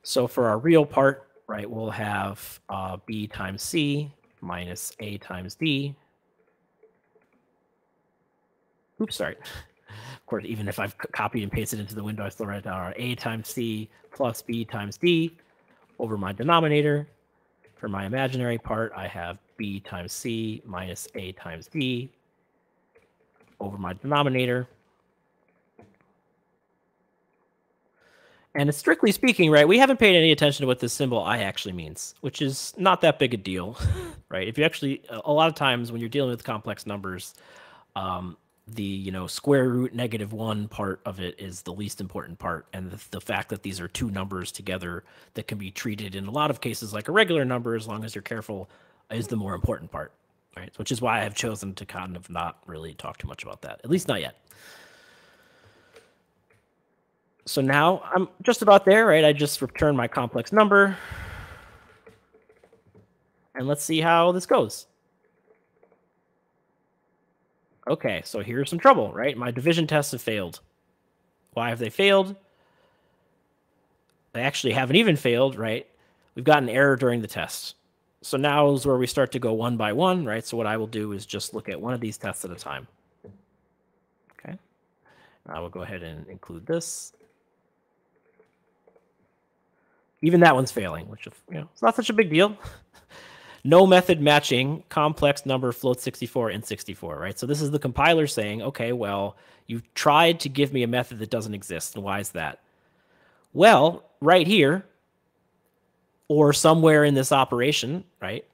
So for our real part, right, we'll have uh, b times c minus a times d. Oops, sorry. Of course, even if I've copied and pasted into the window, I still write down a times c plus b times d over my denominator. For my imaginary part, I have b times c minus a times d over my denominator. And strictly speaking, right, we haven't paid any attention to what this symbol I actually means, which is not that big a deal, right? If you actually, a lot of times when you're dealing with complex numbers, um, the, you know, square root negative one part of it is the least important part. And the, the fact that these are two numbers together that can be treated in a lot of cases like a regular number, as long as you're careful, is the more important part, right? Which is why I've chosen to kind of not really talk too much about that, at least not yet. So now I'm just about there, right? I just return my complex number. And let's see how this goes. Okay, so here's some trouble, right? My division tests have failed. Why have they failed? They actually haven't even failed, right? We've got an error during the test. So now is where we start to go one by one, right? So what I will do is just look at one of these tests at a time. Okay, and I will go ahead and include this. Even that one's failing, which, you know, it's not such a big deal. No method matching complex number float sixty-four in sixty-four, right? So this is the compiler saying, okay, well, you've tried to give me a method that doesn't exist. And why is that? Well, right here, or somewhere in this operation, right,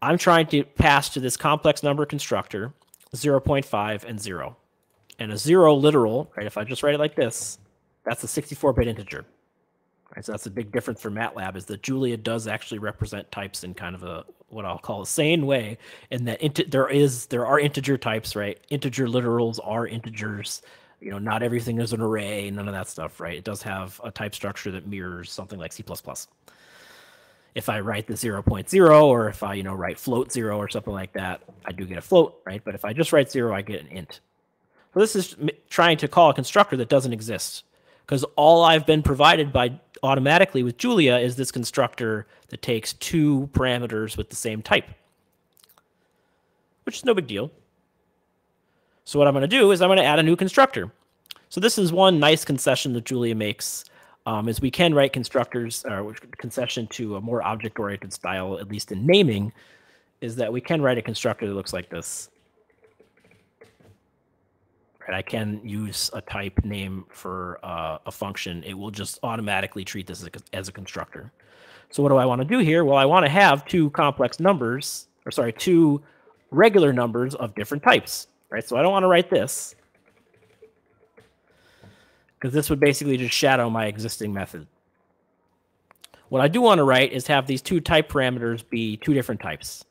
I'm trying to pass to this complex number constructor zero point five and zero. And a zero literal, right, if I just write it like this, that's a sixty-four bit integer. Right, so that's a big difference for MATLAB, is that Julia does actually represent types in kind of a, what I'll call a sane way, and that int there is there are integer types, right? Integer literals are integers. You know, not everything is an array, none of that stuff, right? It does have a type structure that mirrors something like C plus plus. If I write the zero point zero, or if I, you know, write float zero or something like that, I do get a float, right? But if I just write zero, I get an int. So this is trying to call a constructor that doesn't exist, because all I've been provided by automatically with Julia is this constructor that takes two parameters with the same type, which is no big deal. So what I'm going to do is I'm going to add a new constructor. So this is one nice concession that Julia makes, um, is we can write constructors, or concession to a more object-oriented style, at least in naming, is that we can write a constructor that looks like this. And I can use a type name for uh, a function. It will just automatically treat this as a, as a constructor. So what do I want to do here? Well, I want to have two complex numbers, or sorry, two regular numbers of different types, right? So I don't want to write this, because this would basically just shadow my existing method. What I do want to write is have these two type parameters be two different types.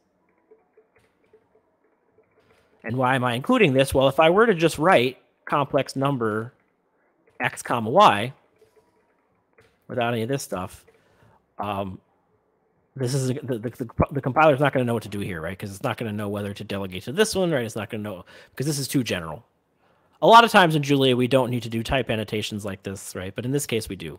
And why am I including this? Well, if I were to just write complex number x comma y without any of this stuff, um, this is a, the, the, the, the compiler is not going to know what to do here, right? Because it's not going to know whether to delegate to this one, right? It's not going to know, because this is too general. A lot of times in Julia, we don't need to do type annotations like this, right? But in this case, we do.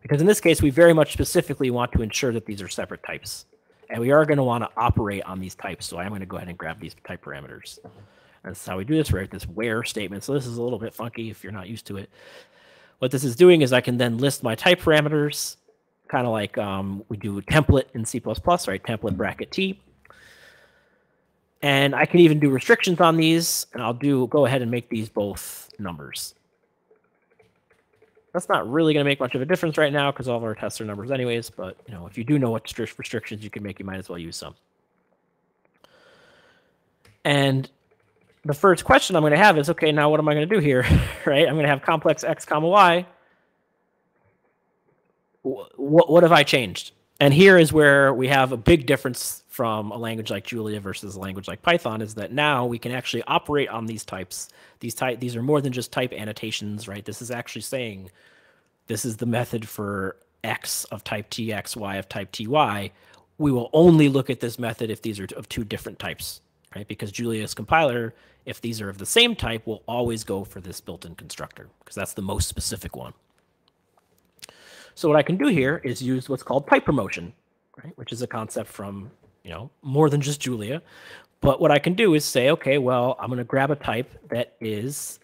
Because in this case, we very much specifically want to ensure that these are separate types. And we are going to want to operate on these types. So I'm going to go ahead and grab these type parameters. And that's how we do this, right? This where statement. So this is a little bit funky if you're not used to it. What this is doing is I can then list my type parameters, kind of like um, we do template in C plus plus, right? Template bracket T. And I can even do restrictions on these. And I'll do go ahead and make these both numbers. That's not really going to make much of a difference right now because all of our tests are numbers anyways, but you know, if you do know what restrictions you can make, you might as well use some. And the first question I'm going to have is, okay, now what am I going to do here, right? I'm going to have complex x comma y what, what have I changed? And here is where we have a big difference from a language like Julia versus a language like Python, is that now we can actually operate on these types. These type these are more than just type annotations, right? This is actually saying this is the method for X of type T X, Y of type T Y. We will only look at this method if these are of two different types, right? Because Julia's compiler, if these are of the same type, will always go for this built-in constructor because that's the most specific one. So what I can do here is use what's called pipe promotion, right? Which is a concept from, you know, more than just Julia. But what I can do is say, okay, well, I'm going to grab a type that is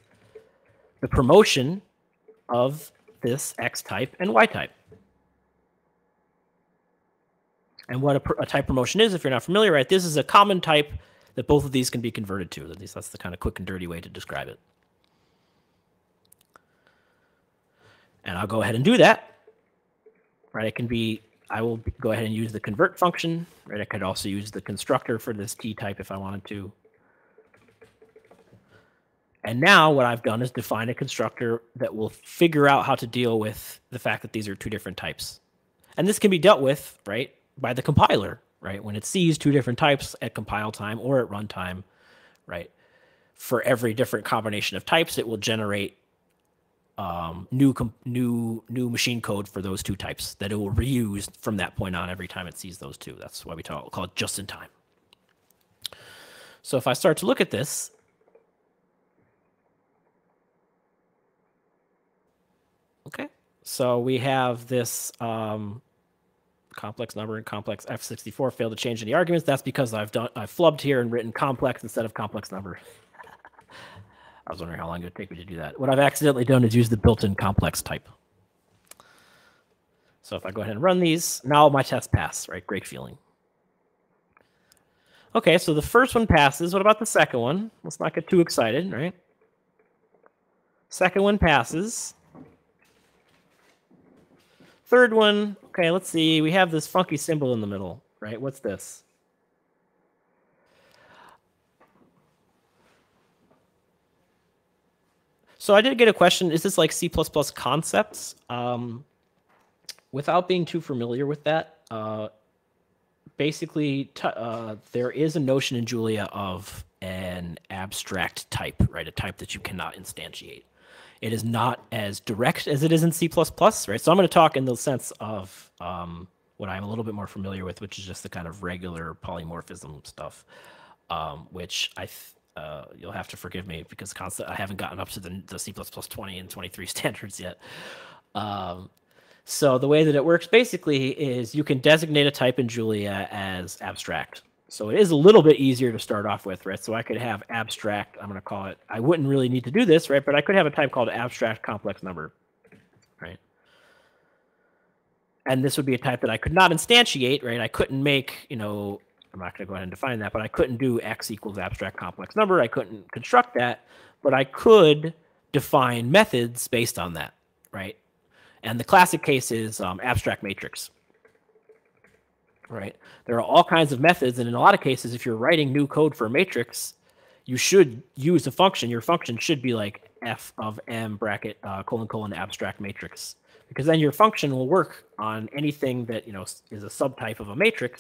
the promotion of this X type and Y type. And what a, a type promotion is, if you're not familiar, right? This is a common type that both of these can be converted to. At least that's the kind of quick and dirty way to describe it. And I'll go ahead and do that. Right, it can be, I will go ahead and use the convert function, right? I could also use the constructor for this T type if I wanted to. And now what I've done is define a constructor that will figure out how to deal with the fact that these are two different types. And this can be dealt with, right, by the compiler, right? When it sees two different types at compile time or at runtime, right? For every different combination of types, it will generate Um, new new new machine code for those two types that it will reuse from that point on every time it sees those two. That's why we talk, call it just in time. So if I start to look at this, okay, so we have this um, complex number and complex F sixty-four failed to change any arguments. That's because I've done I've flubbed here and written complex instead of complex number. I was wondering how long it would take me to do that. What I've accidentally done is use the built-in complex type. So if I go ahead and run these, now my tests pass, right? Great feeling. Okay, so the first one passes. What about the second one? Let's not get too excited, right? Second one passes. Third one, okay, let's see. We have this funky symbol in the middle, right? What's this? So I did get a question, is this like C plus plus concepts? Um, without being too familiar with that, uh, basically t uh, there is a notion in Julia of an abstract type, right? A type that you cannot instantiate. It is not as direct as it is in C plus plus, right? So I'm going to talk in the sense of um, what I'm a little bit more familiar with, which is just the kind of regular polymorphism stuff, um, which I... Th Uh, you'll have to forgive me because constant, I haven't gotten up to the, the C plus plus twenty and twenty-three standards yet. Um, so the way that it works basically is you can designate a type in Julia as abstract. So it is a little bit easier to start off with, right? So I could have abstract, I'm going to call it, I wouldn't really need to do this, right? But I could have a type called abstract complex number, right? And this would be a type that I could not instantiate, right? I couldn't make, you know, I'm not going to go ahead and define that, but I couldn't do x equals abstract complex number. I couldn't construct that, but I could define methods based on that, right? And the classic case is um, abstract matrix, right? There are all kinds of methods, and in a lot of cases, if you're writing new code for a matrix, you should use a function. Your function should be like f of m bracket uh, colon colon abstract matrix, because then your function will work on anything that, you know, is a subtype of a matrix.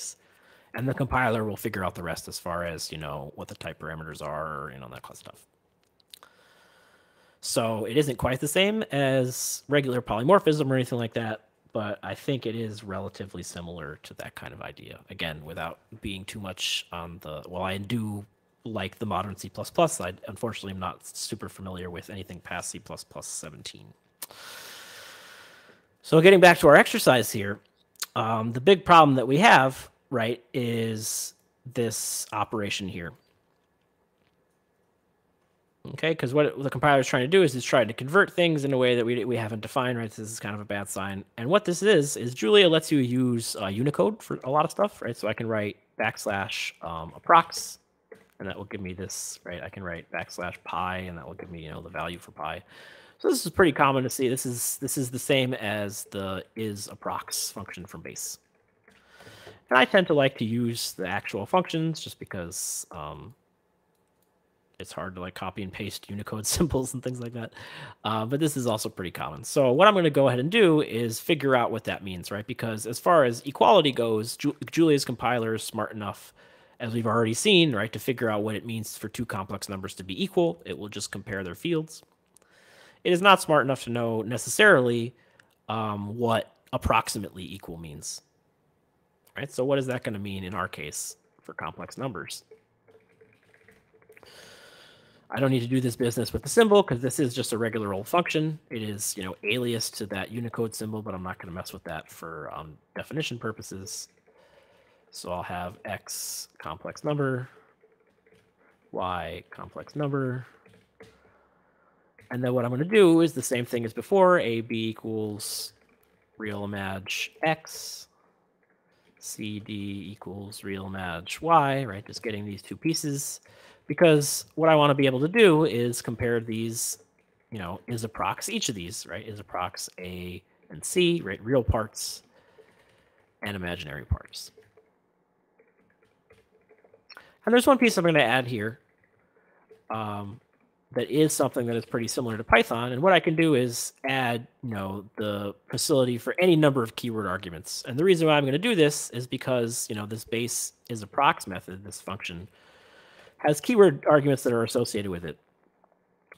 And the compiler will figure out the rest as far as, you know, what the type parameters are and all that kind of stuff. So it isn't quite the same as regular polymorphism or anything like that, but I think it is relatively similar to that kind of idea. Again, without being too much on the, well, I do like the modern C plus plus. I unfortunately am not super familiar with anything past C plus plus seventeen. So getting back to our exercise here, um, the big problem that we have, right, is this operation here. Okay, because what the compiler is trying to do is it's trying to convert things in a way that we, we haven't defined, right? So this is kind of a bad sign. And what this is, is Julia lets you use uh, Unicode for a lot of stuff, right? So I can write backslash um, approx, and that will give me this, right? I can write backslash pi, and that will give me, you know, the value for pi. So this is pretty common to see. This is, this is the same as the is approx function from base. And I tend to like to use the actual functions just because um, it's hard to like copy and paste Unicode symbols and things like that. Uh, but this is also pretty common. So what I'm going to go ahead and do is figure out what that means, right? Because as far as equality goes, Ju- Julia's compiler is smart enough, as we've already seen, right, to figure out what it means for two complex numbers to be equal. It will just compare their fields. It is not smart enough to know necessarily um, what approximately equal means, right? So what is that going to mean in our case for complex numbers? I don't need to do this business with the symbol because this is just a regular old function. It is, you know, alias to that Unicode symbol, but I'm not going to mess with that for um, definition purposes. So I'll have x complex number, y complex number. And then what I'm going to do is the same thing as before. A b equals real match x, c d equals real match y, right? Just getting these two pieces. Because what I want to be able to do is compare these, you know, is approx each of these, right? Is approx a and c, right? Real parts and imaginary parts. And there's one piece I'm going to add here um, that is something that is pretty similar to Python. And what I can do is add, you know, the facility for any number of keyword arguments. And the reason why I'm going to do this is because, you know, this base is approx method, this function, has keyword arguments that are associated with it.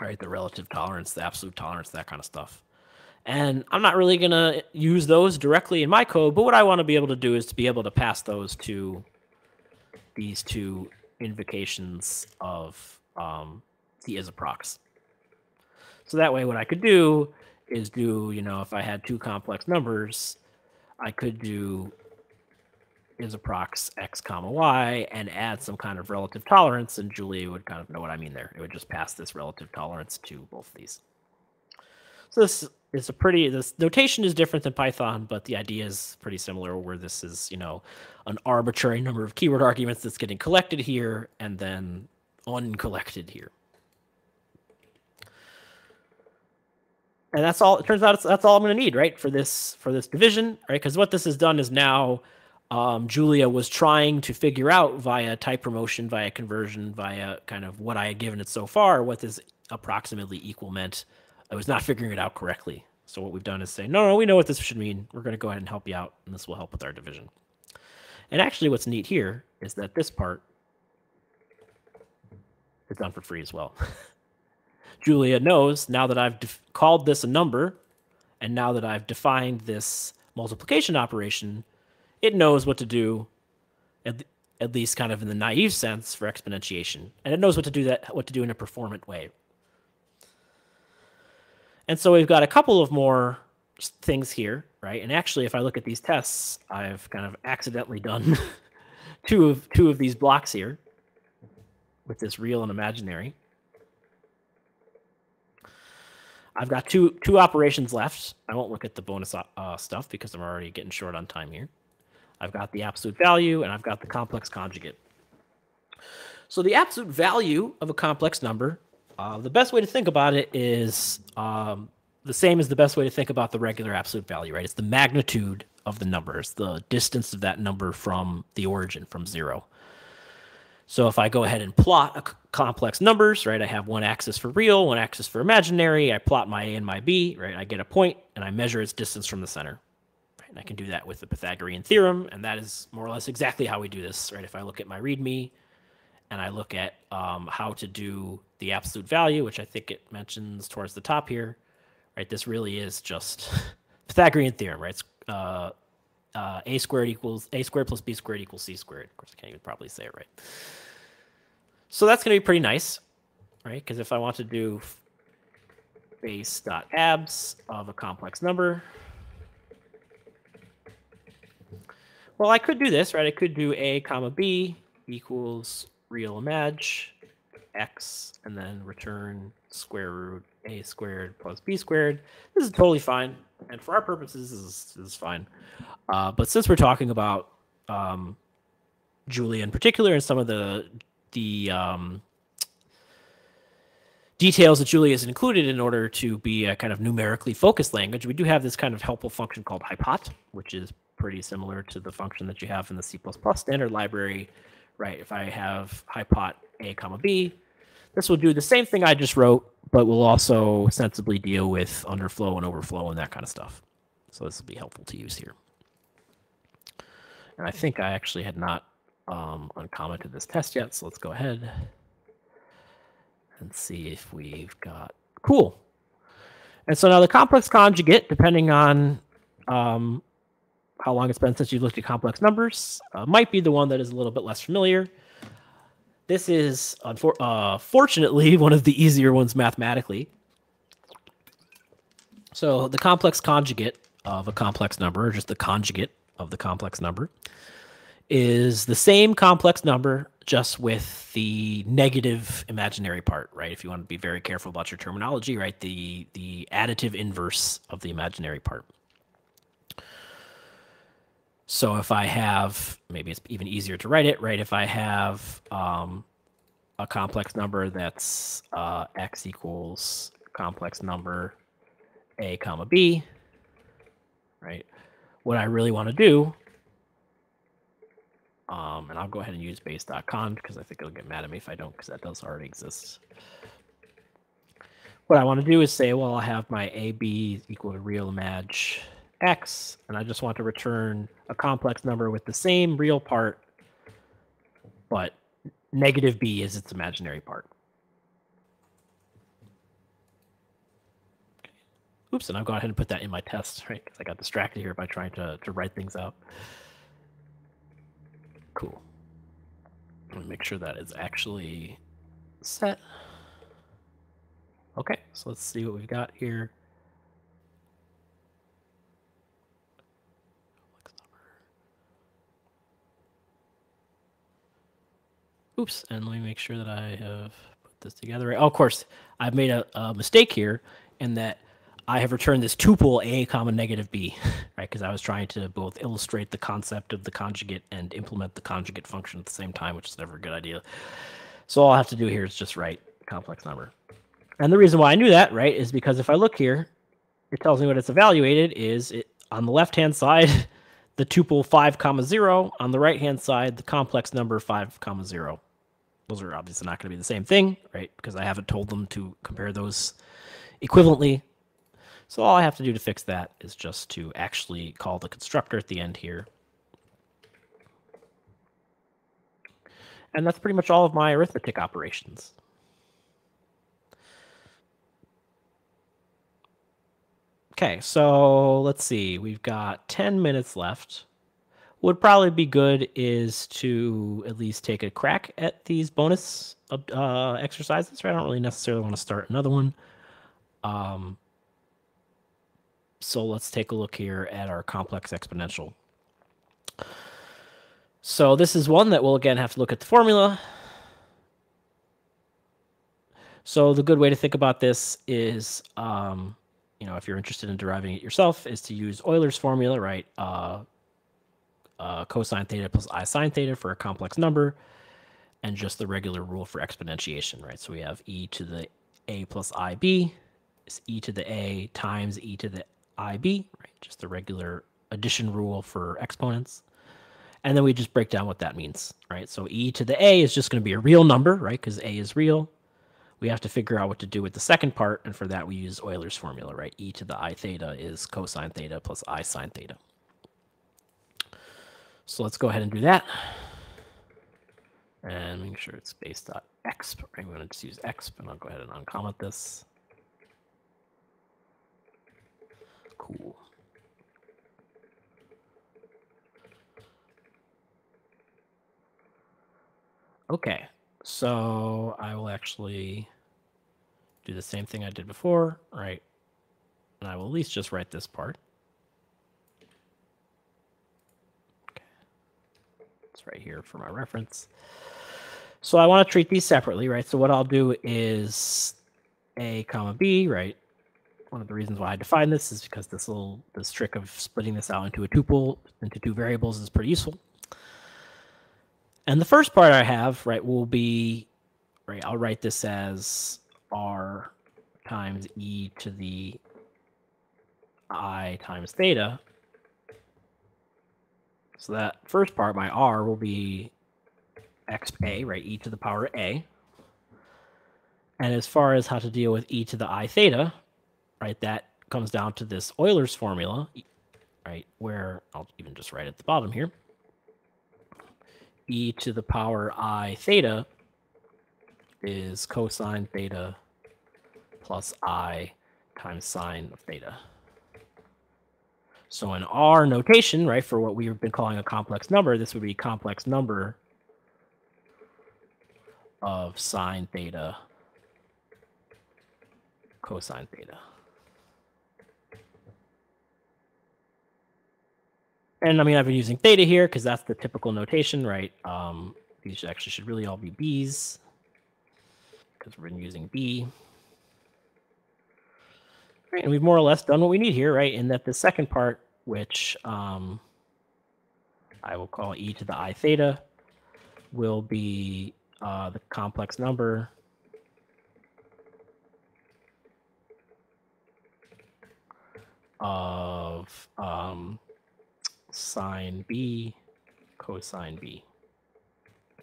All right, the relative tolerance, the absolute tolerance, that kind of stuff. And I'm not really going to use those directly in my code, but what I want to be able to do is to be able to pass those to these two invocations of um, the isApprox. So that way what I could do is do, you know, if I had two complex numbers, I could do isApprox x comma y and add some kind of relative tolerance, and Julia would kind of know what I mean there. It would just pass this relative tolerance to both of these. So this is a pretty, this notation is different than Python, but the idea is pretty similar, where this is, you know, an arbitrary number of keyword arguments that's getting collected here and then uncollected here. And that's all, it turns out it's, that's all I'm going to need, right, for this, for this division, right? Because what this has done is now um, Julia was trying to figure out via type promotion, via conversion, via kind of what I had given it so far, what this approximately equal meant. I was not figuring it out correctly. So what we've done is say, no, no, we know what this should mean. We're going to go ahead and help you out, and this will help with our division. And actually what's neat here is that this part is done for free as well. Julia knows now that I've called this a number, and now that I've defined this multiplication operation, it knows what to do, at, th at least kind of in the naive sense, for exponentiation. And it knows what to do that, what to do in a performant way. And so we've got a couple of more things here, right? And actually, if I look at these tests, I've kind of accidentally done two of two of these blocks here with this real and imaginary. I've got two two operations left. I won't look at the bonus uh, stuff because I'm already getting short on time here. I've got the absolute value, and I've got the complex conjugate. So the absolute value of a complex number, Uh, the best way to think about it is um, the same as the best way to think about the regular absolute value, right? It's the magnitude of the number. It's the distance of that number from the origin, from zero. So if I go ahead and plot a complex numbers, right, I have one axis for real, one axis for imaginary. I plot my A and my B, right? I get a point, and I measure its distance from the center. Right? And I can do that with the Pythagorean theorem, and that is more or less exactly how we do this, right? If I look at my README, and I look at um, how to do the absolute value, which I think it mentions towards the top here, right? This really is just Pythagorean theorem, right? It's, uh, uh, a squared equals a squared plus b squared equals c squared. Of course, I can't even probably say it right. So that's going to be pretty nice, right? Because if I want to do base.abs of a complex number, well, I could do this, right? I could do a comma b equals real imag x and then return square root a squared plus b squared. This is totally fine, and for our purposes this is, this is fine, uh, but since we're talking about um, Julia in particular and some of the the um, details that Julia has included in order to be a kind of numerically focused language, we do have this kind of helpful function called hypot, which is pretty similar to the function that you have in the C plus plus standard library. Right, if I have hypot a comma b, This will do the same thing I just wrote, but will also sensibly deal with underflow and overflow and that kind of stuff. So this will be helpful to use here. And I think I actually had not um, uncommented this test yet, so let's go ahead and see if we've got... Cool. And so now the complex conjugate, depending on um, how long it's been since you've looked at complex numbers, uh, might be the one that is a little bit less familiar. This is, uh, fortunately, one of the easier ones mathematically. So the complex conjugate of a complex number, or just the conjugate of the complex number, is the same complex number, just with the negative imaginary part, right? If you want to be very careful about your terminology, right? The, the additive inverse of the imaginary part. So if I have, maybe it's even easier to write it, right? If I have um, a complex number that's uh, x equals complex number a comma b, right? What I really want to do, um, and I'll go ahead and use base dot conj because I think it'll get mad at me if I don't, because that does already exist. What I want to do is say, well, I'll have my a b equal to real imag x, and I just want to return a complex number with the same real part, but negative b is its imaginary part. Oops, and I've gone ahead and put that in my test, right? Because I got distracted here by trying to, to write things out. Cool. Let me make sure that is actually set. Okay, so let's see what we've got here. Oops, and let me make sure that I have put this together. Oh, of course, I've made a, a mistake here in that I have returned this tuple a comma negative b, right? Because I was trying to both illustrate the concept of the conjugate and implement the conjugate function at the same time, which is never a good idea. So all I have to do here is just write complex number. And the reason why I knew that, right, is because if I look here, it tells me what it's evaluated is it, on the left-hand side, the tuple five comma zero, on the right-hand side, the complex number five comma zero. Those are obviously not going to be the same thing, right? Because I haven't told them to compare those equivalently. So all I have to do to fix that is just to actually call the constructor at the end here. And that's pretty much all of my arithmetic operations. Okay, so let's see. We've got ten minutes left. What would probably be good is to at least take a crack at these bonus uh, exercises. Right? I don't really necessarily want to start another one. Um, so let's take a look here at our complex exponential. So this is one that we'll, again, have to look at the formula. So the good way to think about this is... Um, you know, if you're interested in deriving it yourself, is to use Euler's formula, right? Uh, uh, cosine theta plus I sine theta for a complex number, and just the regular rule for exponentiation, right? So we have e to the a plus ib is e to the a times e to the ib, right? Just the regular addition rule for exponents. And then we just break down what that means, right? So e to the a is just going to be a real number, right? Because a is real. We have to figure out what to do with the second part, and for that we use Euler's formula, right? E to the I theta is cosine theta plus I sine theta. So let's go ahead and do that. And make sure it's base dot exp. I'm going to just use exp, and I'll go ahead and uncomment this. Cool. Okay. So I will actually do the same thing I did before, right? And I will at least just write this part. Okay. It's right here for my reference. So I want to treat these separately, right? So what I'll do is a comma b, right? One of the reasons why I define this is because this little this trick of splitting this out into a tuple, into two variables, is pretty useful. And the first part I have, right, will be, right, I'll write this as r times e to the I times theta. So that first part, my r, will be xA, right, e to the power a. And as far as how to deal with e to the I theta, right, that comes down to this Euler's formula, right, where I'll even just write at the bottom here, e to the power I theta is cosine theta plus I times sine of theta. So in our notation, right, for what we've been calling a complex number, this would be complex number of sine theta cosine theta. And I mean, I've been using theta here because that's the typical notation, right? Um, these actually should really all be B's because we've been using B. Right, and we've more or less done what we need here, right? In that the second part, which um, I will call e to the I theta, will be uh, the complex number of um, sine B cosine B.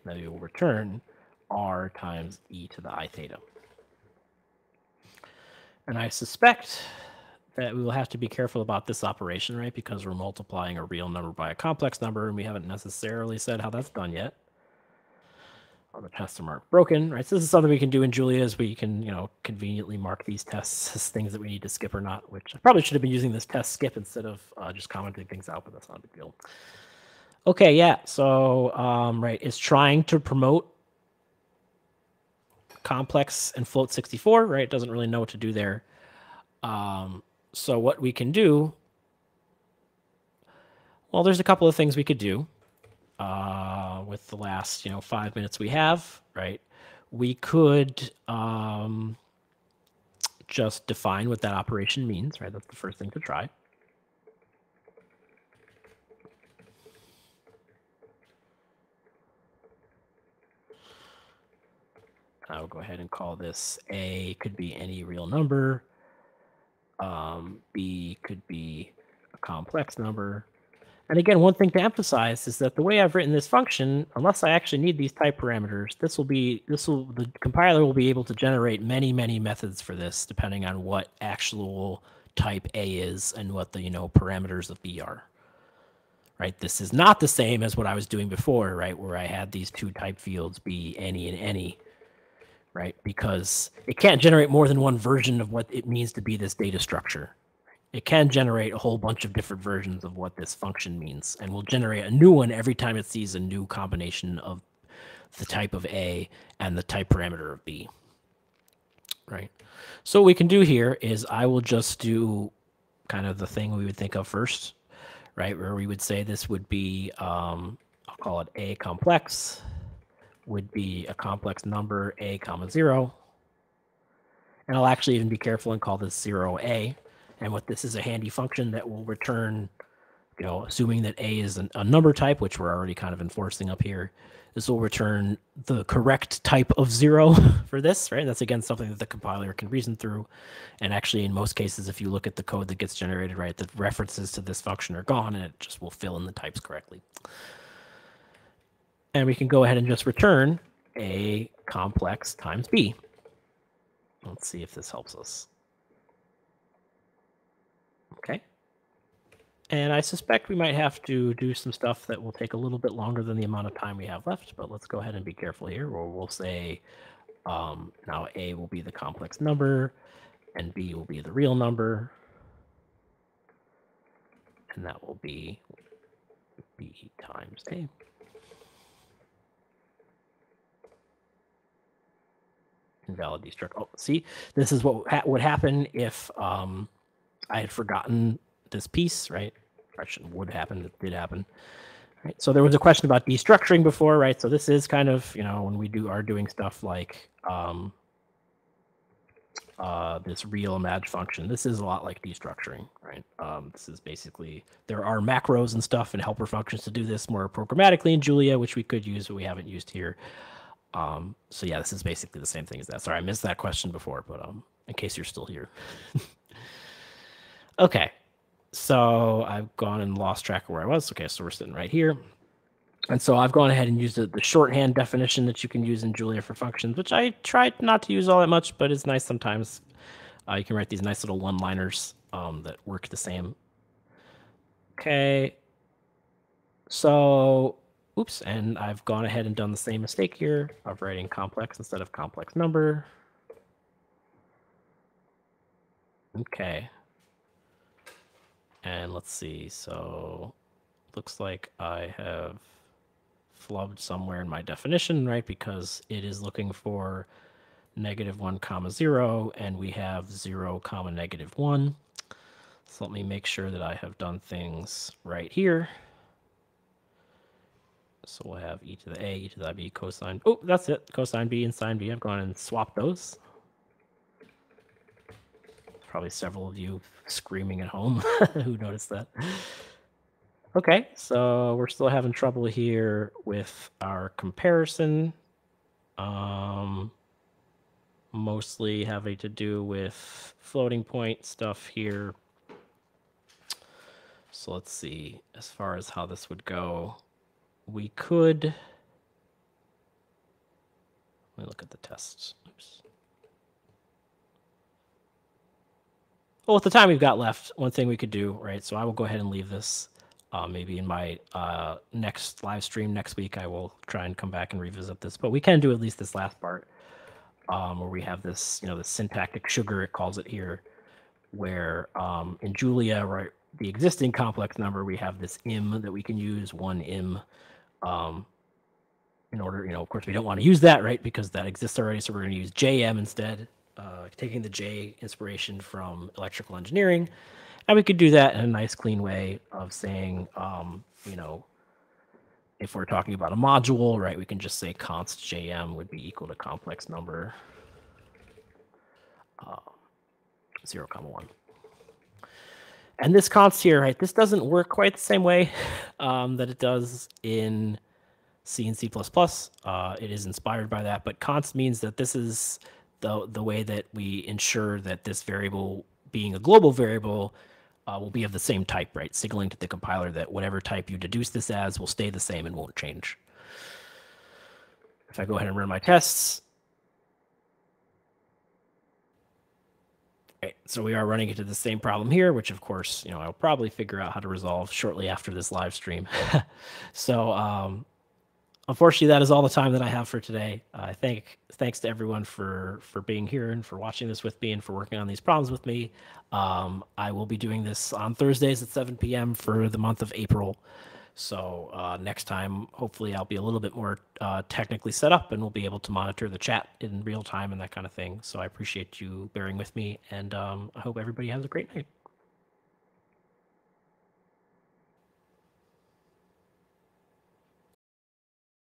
Now we will return R times e to the I theta. And I suspect that we will have to be careful about this operation, right? Because we're multiplying a real number by a complex number, and we haven't necessarily said how that's done yet. All the tests are marked broken, right? So this is something we can do in Julia, is we can, you know, conveniently mark these tests as things that we need to skip or not, which I probably should have been using this test skip instead of uh, just commenting things out, but that's not a big deal. Okay, yeah, so, um, right, it's trying to promote complex and float sixty-four, right? It doesn't really know what to do there. Um, so what we can do, well, there's a couple of things we could do. Uh, with the last, you know, five minutes we have, right? We could um, just define what that operation means, right? That's the first thing to try. I'll go ahead and call this A could be any real number. Um, B could be a complex number. And again, one thing to emphasize is that the way I've written this function, unless I actually need these type parameters, this will be this will the compiler will be able to generate many, many methods for this, depending on what actual type A is and what the, you know, parameters of B are. Right? This is not the same as what I was doing before, right, where I had these two type fields, B, any, and any, right? Because it can't generate more than one version of what it means to be this data structure. It can generate a whole bunch of different versions of what this function means, and will generate a new one every time it sees a new combination of the type of A and the type parameter of B, right? So what we can do here is I will just do kind of the thing we would think of first, right? Where we would say this would be, um, I'll call it A complex, would be a complex number, A comma zero. And I'll actually even be careful and call this zero A. And what this is a handy function that will return, you know, assuming that A is an, a number type, which we're already kind of enforcing up here, this will return the correct type of zero for this, right? And that's, again, something that the compiler can reason through. And actually, in most cases, if you look at the code that gets generated, right, the references to this function are gone, and it just will fill in the types correctly. And we can go ahead and just return A complex times B. Let's see if this helps us. Okay, and I suspect we might have to do some stuff that will take a little bit longer than the amount of time we have left, but let's go ahead and be careful here, where we'll say um, now A will be the complex number, and B will be the real number, and that will be B times A. Invalid destruct. Oh, see, this is what ha would happen if... Um, I had forgotten this piece, right? I shouldn't would happen, it did happen. Right? So there was a question about destructuring before, right? So this is kind of, you know, when we do are doing stuff like um, uh, this real imag function, this is a lot like destructuring, right? Um, this is basically, there are macros and stuff and helper functions to do this more programmatically in Julia, which we could use, but we haven't used here. Um, so yeah, this is basically the same thing as that. Sorry, I missed that question before, but um, in case you're still here. Okay, so I've gone and lost track of where I was. Okay, so we're sitting right here. And so I've gone ahead and used the, the shorthand definition that you can use in Julia for functions, which I tried not to use all that much, but it's nice sometimes. Uh, you can write these nice little one-liners um, that work the same. Okay. So, oops, and I've gone ahead and done the same mistake here of writing complex instead of complex number. Okay. And let's see, so looks like I have flubbed somewhere in my definition, right? Because it is looking for negative one comma zero, and we have zero comma negative one. So let me make sure that I have done things right here. So we'll have e to the a, e to the ib, cosine. Oh, that's it, cosine b and sine b. I've gone and swapped those. Probably several of you screaming at home who noticed that. Okay, so we're still having trouble here with our comparison. Um, mostly having to do with floating point stuff here. So let's see, as far as how this would go, we could, let me look at the tests. Oops. Well, with the time we've got left, one thing we could do, right? So I will go ahead and leave this. Uh, maybe in my uh, next live stream next week, I will try and come back and revisit this. But we can do at least this last part, um, where we have this, you know, the syntactic sugar, it calls it here, where um, in Julia, right, the existing complex number, we have this im that we can use, one im. Um, in order, you know, of course, we don't want to use that, right? Because that exists already, so we're going to use J M instead. Uh, taking the J inspiration from electrical engineering, and we could do that in a nice clean way of saying, um, you know, if we're talking about a module, right, we can just say const J M would be equal to complex number uh, zero comma one. And this const here, right, this doesn't work quite the same way um, that it does in C and C plus plus. Uh, it is inspired by that, but const means that this is the the way that we ensure that this variable, being a global variable, uh, will be of the same type, right? Signaling to the compiler that whatever type you deduce this as will stay the same and won't change. If I go ahead and run my tests. Right, so we are running into the same problem here, which of course, you know, I'll probably figure out how to resolve shortly after this live stream. So, um, unfortunately, that is all the time that I have for today. I uh, thank thanks to everyone for for being here and for watching this with me and for working on these problems with me. Um, I will be doing this on Thursdays at seven p m for the month of April. So uh, next time, hopefully, I'll be a little bit more uh, technically set up and we'll be able to monitor the chat in real time and that kind of thing. So I appreciate you bearing with me, and um, I hope everybody has a great night.